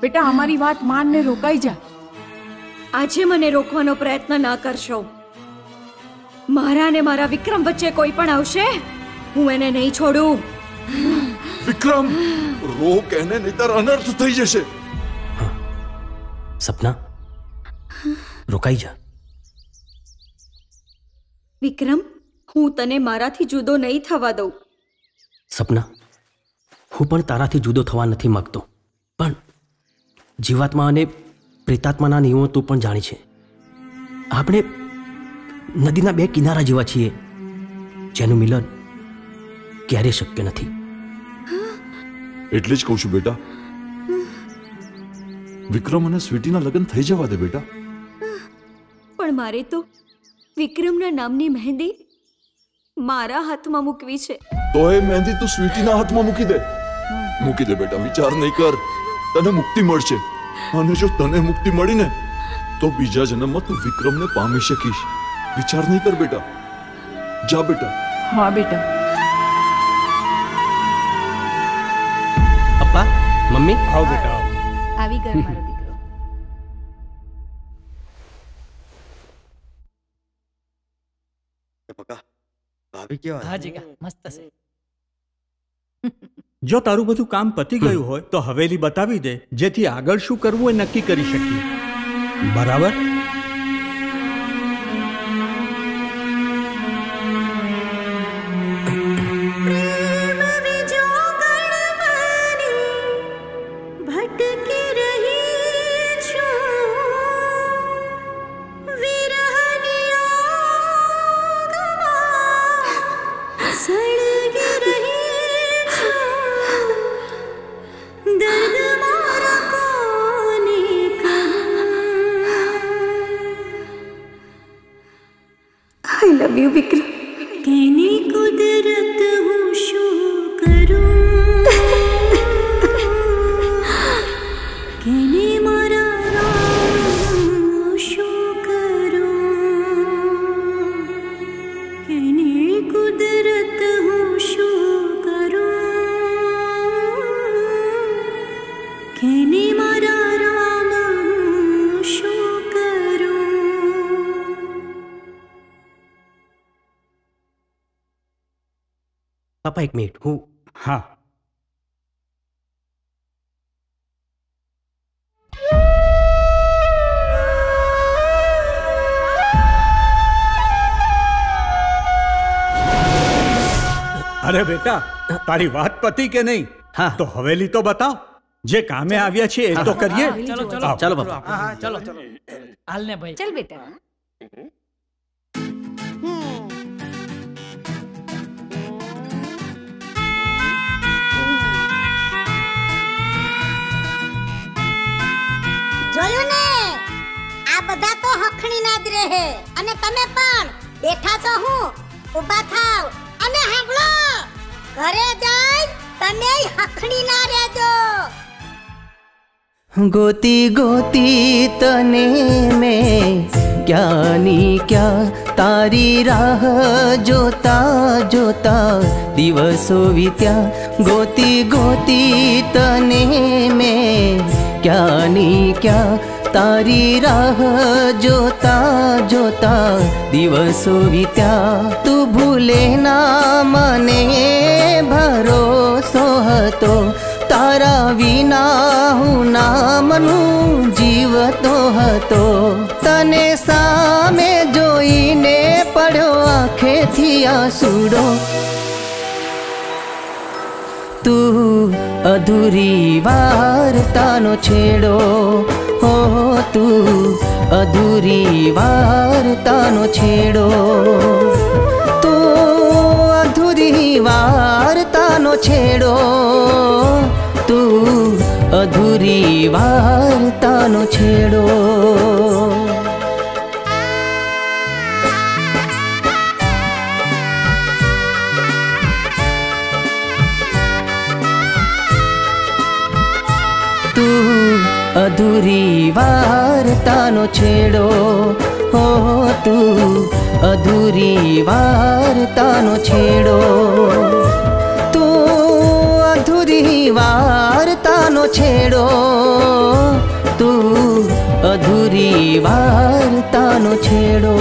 બેટા, અમારી વાત માનને રોકાઈ જા. આજે મને રોકવાનો પ્રયત્ન ના કરશો. મારા ને મારા વિક્રમ વચ્ચે કોઈ પણ આવશે, હું એને નહીં છોડું. વિક્રમ રોક એને, નહીતર અનર્થ થઈ જશે. સપના રોકાઈ જા. વિક્રમ, હું તને મારાથી જુદો નહીં થવા દઉં. સપના, હું પણ તારાથી જુદો થવા નથી માંગતો, પણ જીવાત્મા અને પ્રેતાત્માના નિયમો તું પણ જાણી છે. આપણે નદીના બે કિનારા જેવા છીએ, જેનું મિલન ક્યારેય શક્ય નથી. એટલે જ કહું છું બેટા, વિક્રમ અને સ્વીટીના લગ્ન થઈ જવા દે બેટા. પણ મારે તો વિક્રમના નામની મહેંદી મારા હાથમાં મૂકવી છે. તો એ મહેંદી તું સ્વીટીના હાથમાં મૂકી દે. મૂકી દે બેટા, વિચાર નહીં કર. તને મુક્તિ મળશે, અને જો તને મુક્તિ મળી ને તો બીજા જન્મમાં તું વિક્રમને પામી શકીશ. વિચાર નહીં કર બેટા. જા બેટા. હા બેટા. પપ્પા, મમ્મી, આવ બેટા. આવી ગયો મારો દીકરો. પપ્પા, ભાભી કેવા? હા જીગા, મસ્ત છે. જો તારું બધું કામ પતી ગયું હોય તો હવેલી બતાવી દે, જેથી આગળ શું કરવું એ નક્કી કરી શકીએ. બરાબર? એક મિનિટ, હું હા અરે બેટા, તારી વાત પતી કે નહીં? હા, તો હવેલી તો બતાવ. જે કામે આવ્યા છે એ તો કરીએ. ચલો ચલો ચલો બાપા, ચલો ચલો. હાલ ને ભાઈ, ચલ બેટા. બધા તો હખણી ના જ રહે અને તમે પણ બેઠા છો હું ઊભા થાવ અને હાંભળો ઘરે જઈ તમે હખણી ના રહેજો। गोती गोती तने में क्या नी क्या तारी राह जोता जोता दिवसों बीत्या। गोती गोती तने में क्या नी क्या तारी राह जोता जोता दिवसों बीत्या। तू भूले ना मने भरोसो हतो तारा विना हूँ ना मनु जीवतो हतो। तने सामे जोईने पढ़ो आँखे थी आंसूड़ो तू अधूरी वार्ता नो छेड़ो। हो तू अधूरी वार्ता नो छेड़ो। तू अधूरी वार्ता नो छेड़ो। तू अधूरी वार्ता नो छेड़ो। तू अधूरी वार्ता नो छेड़ो। हो तू अधूरी वार्ता नो छेड़ो। तू अधूरी वार्ता नो छेड़ो। तू अधूरी वार्ता नो छेड़ो।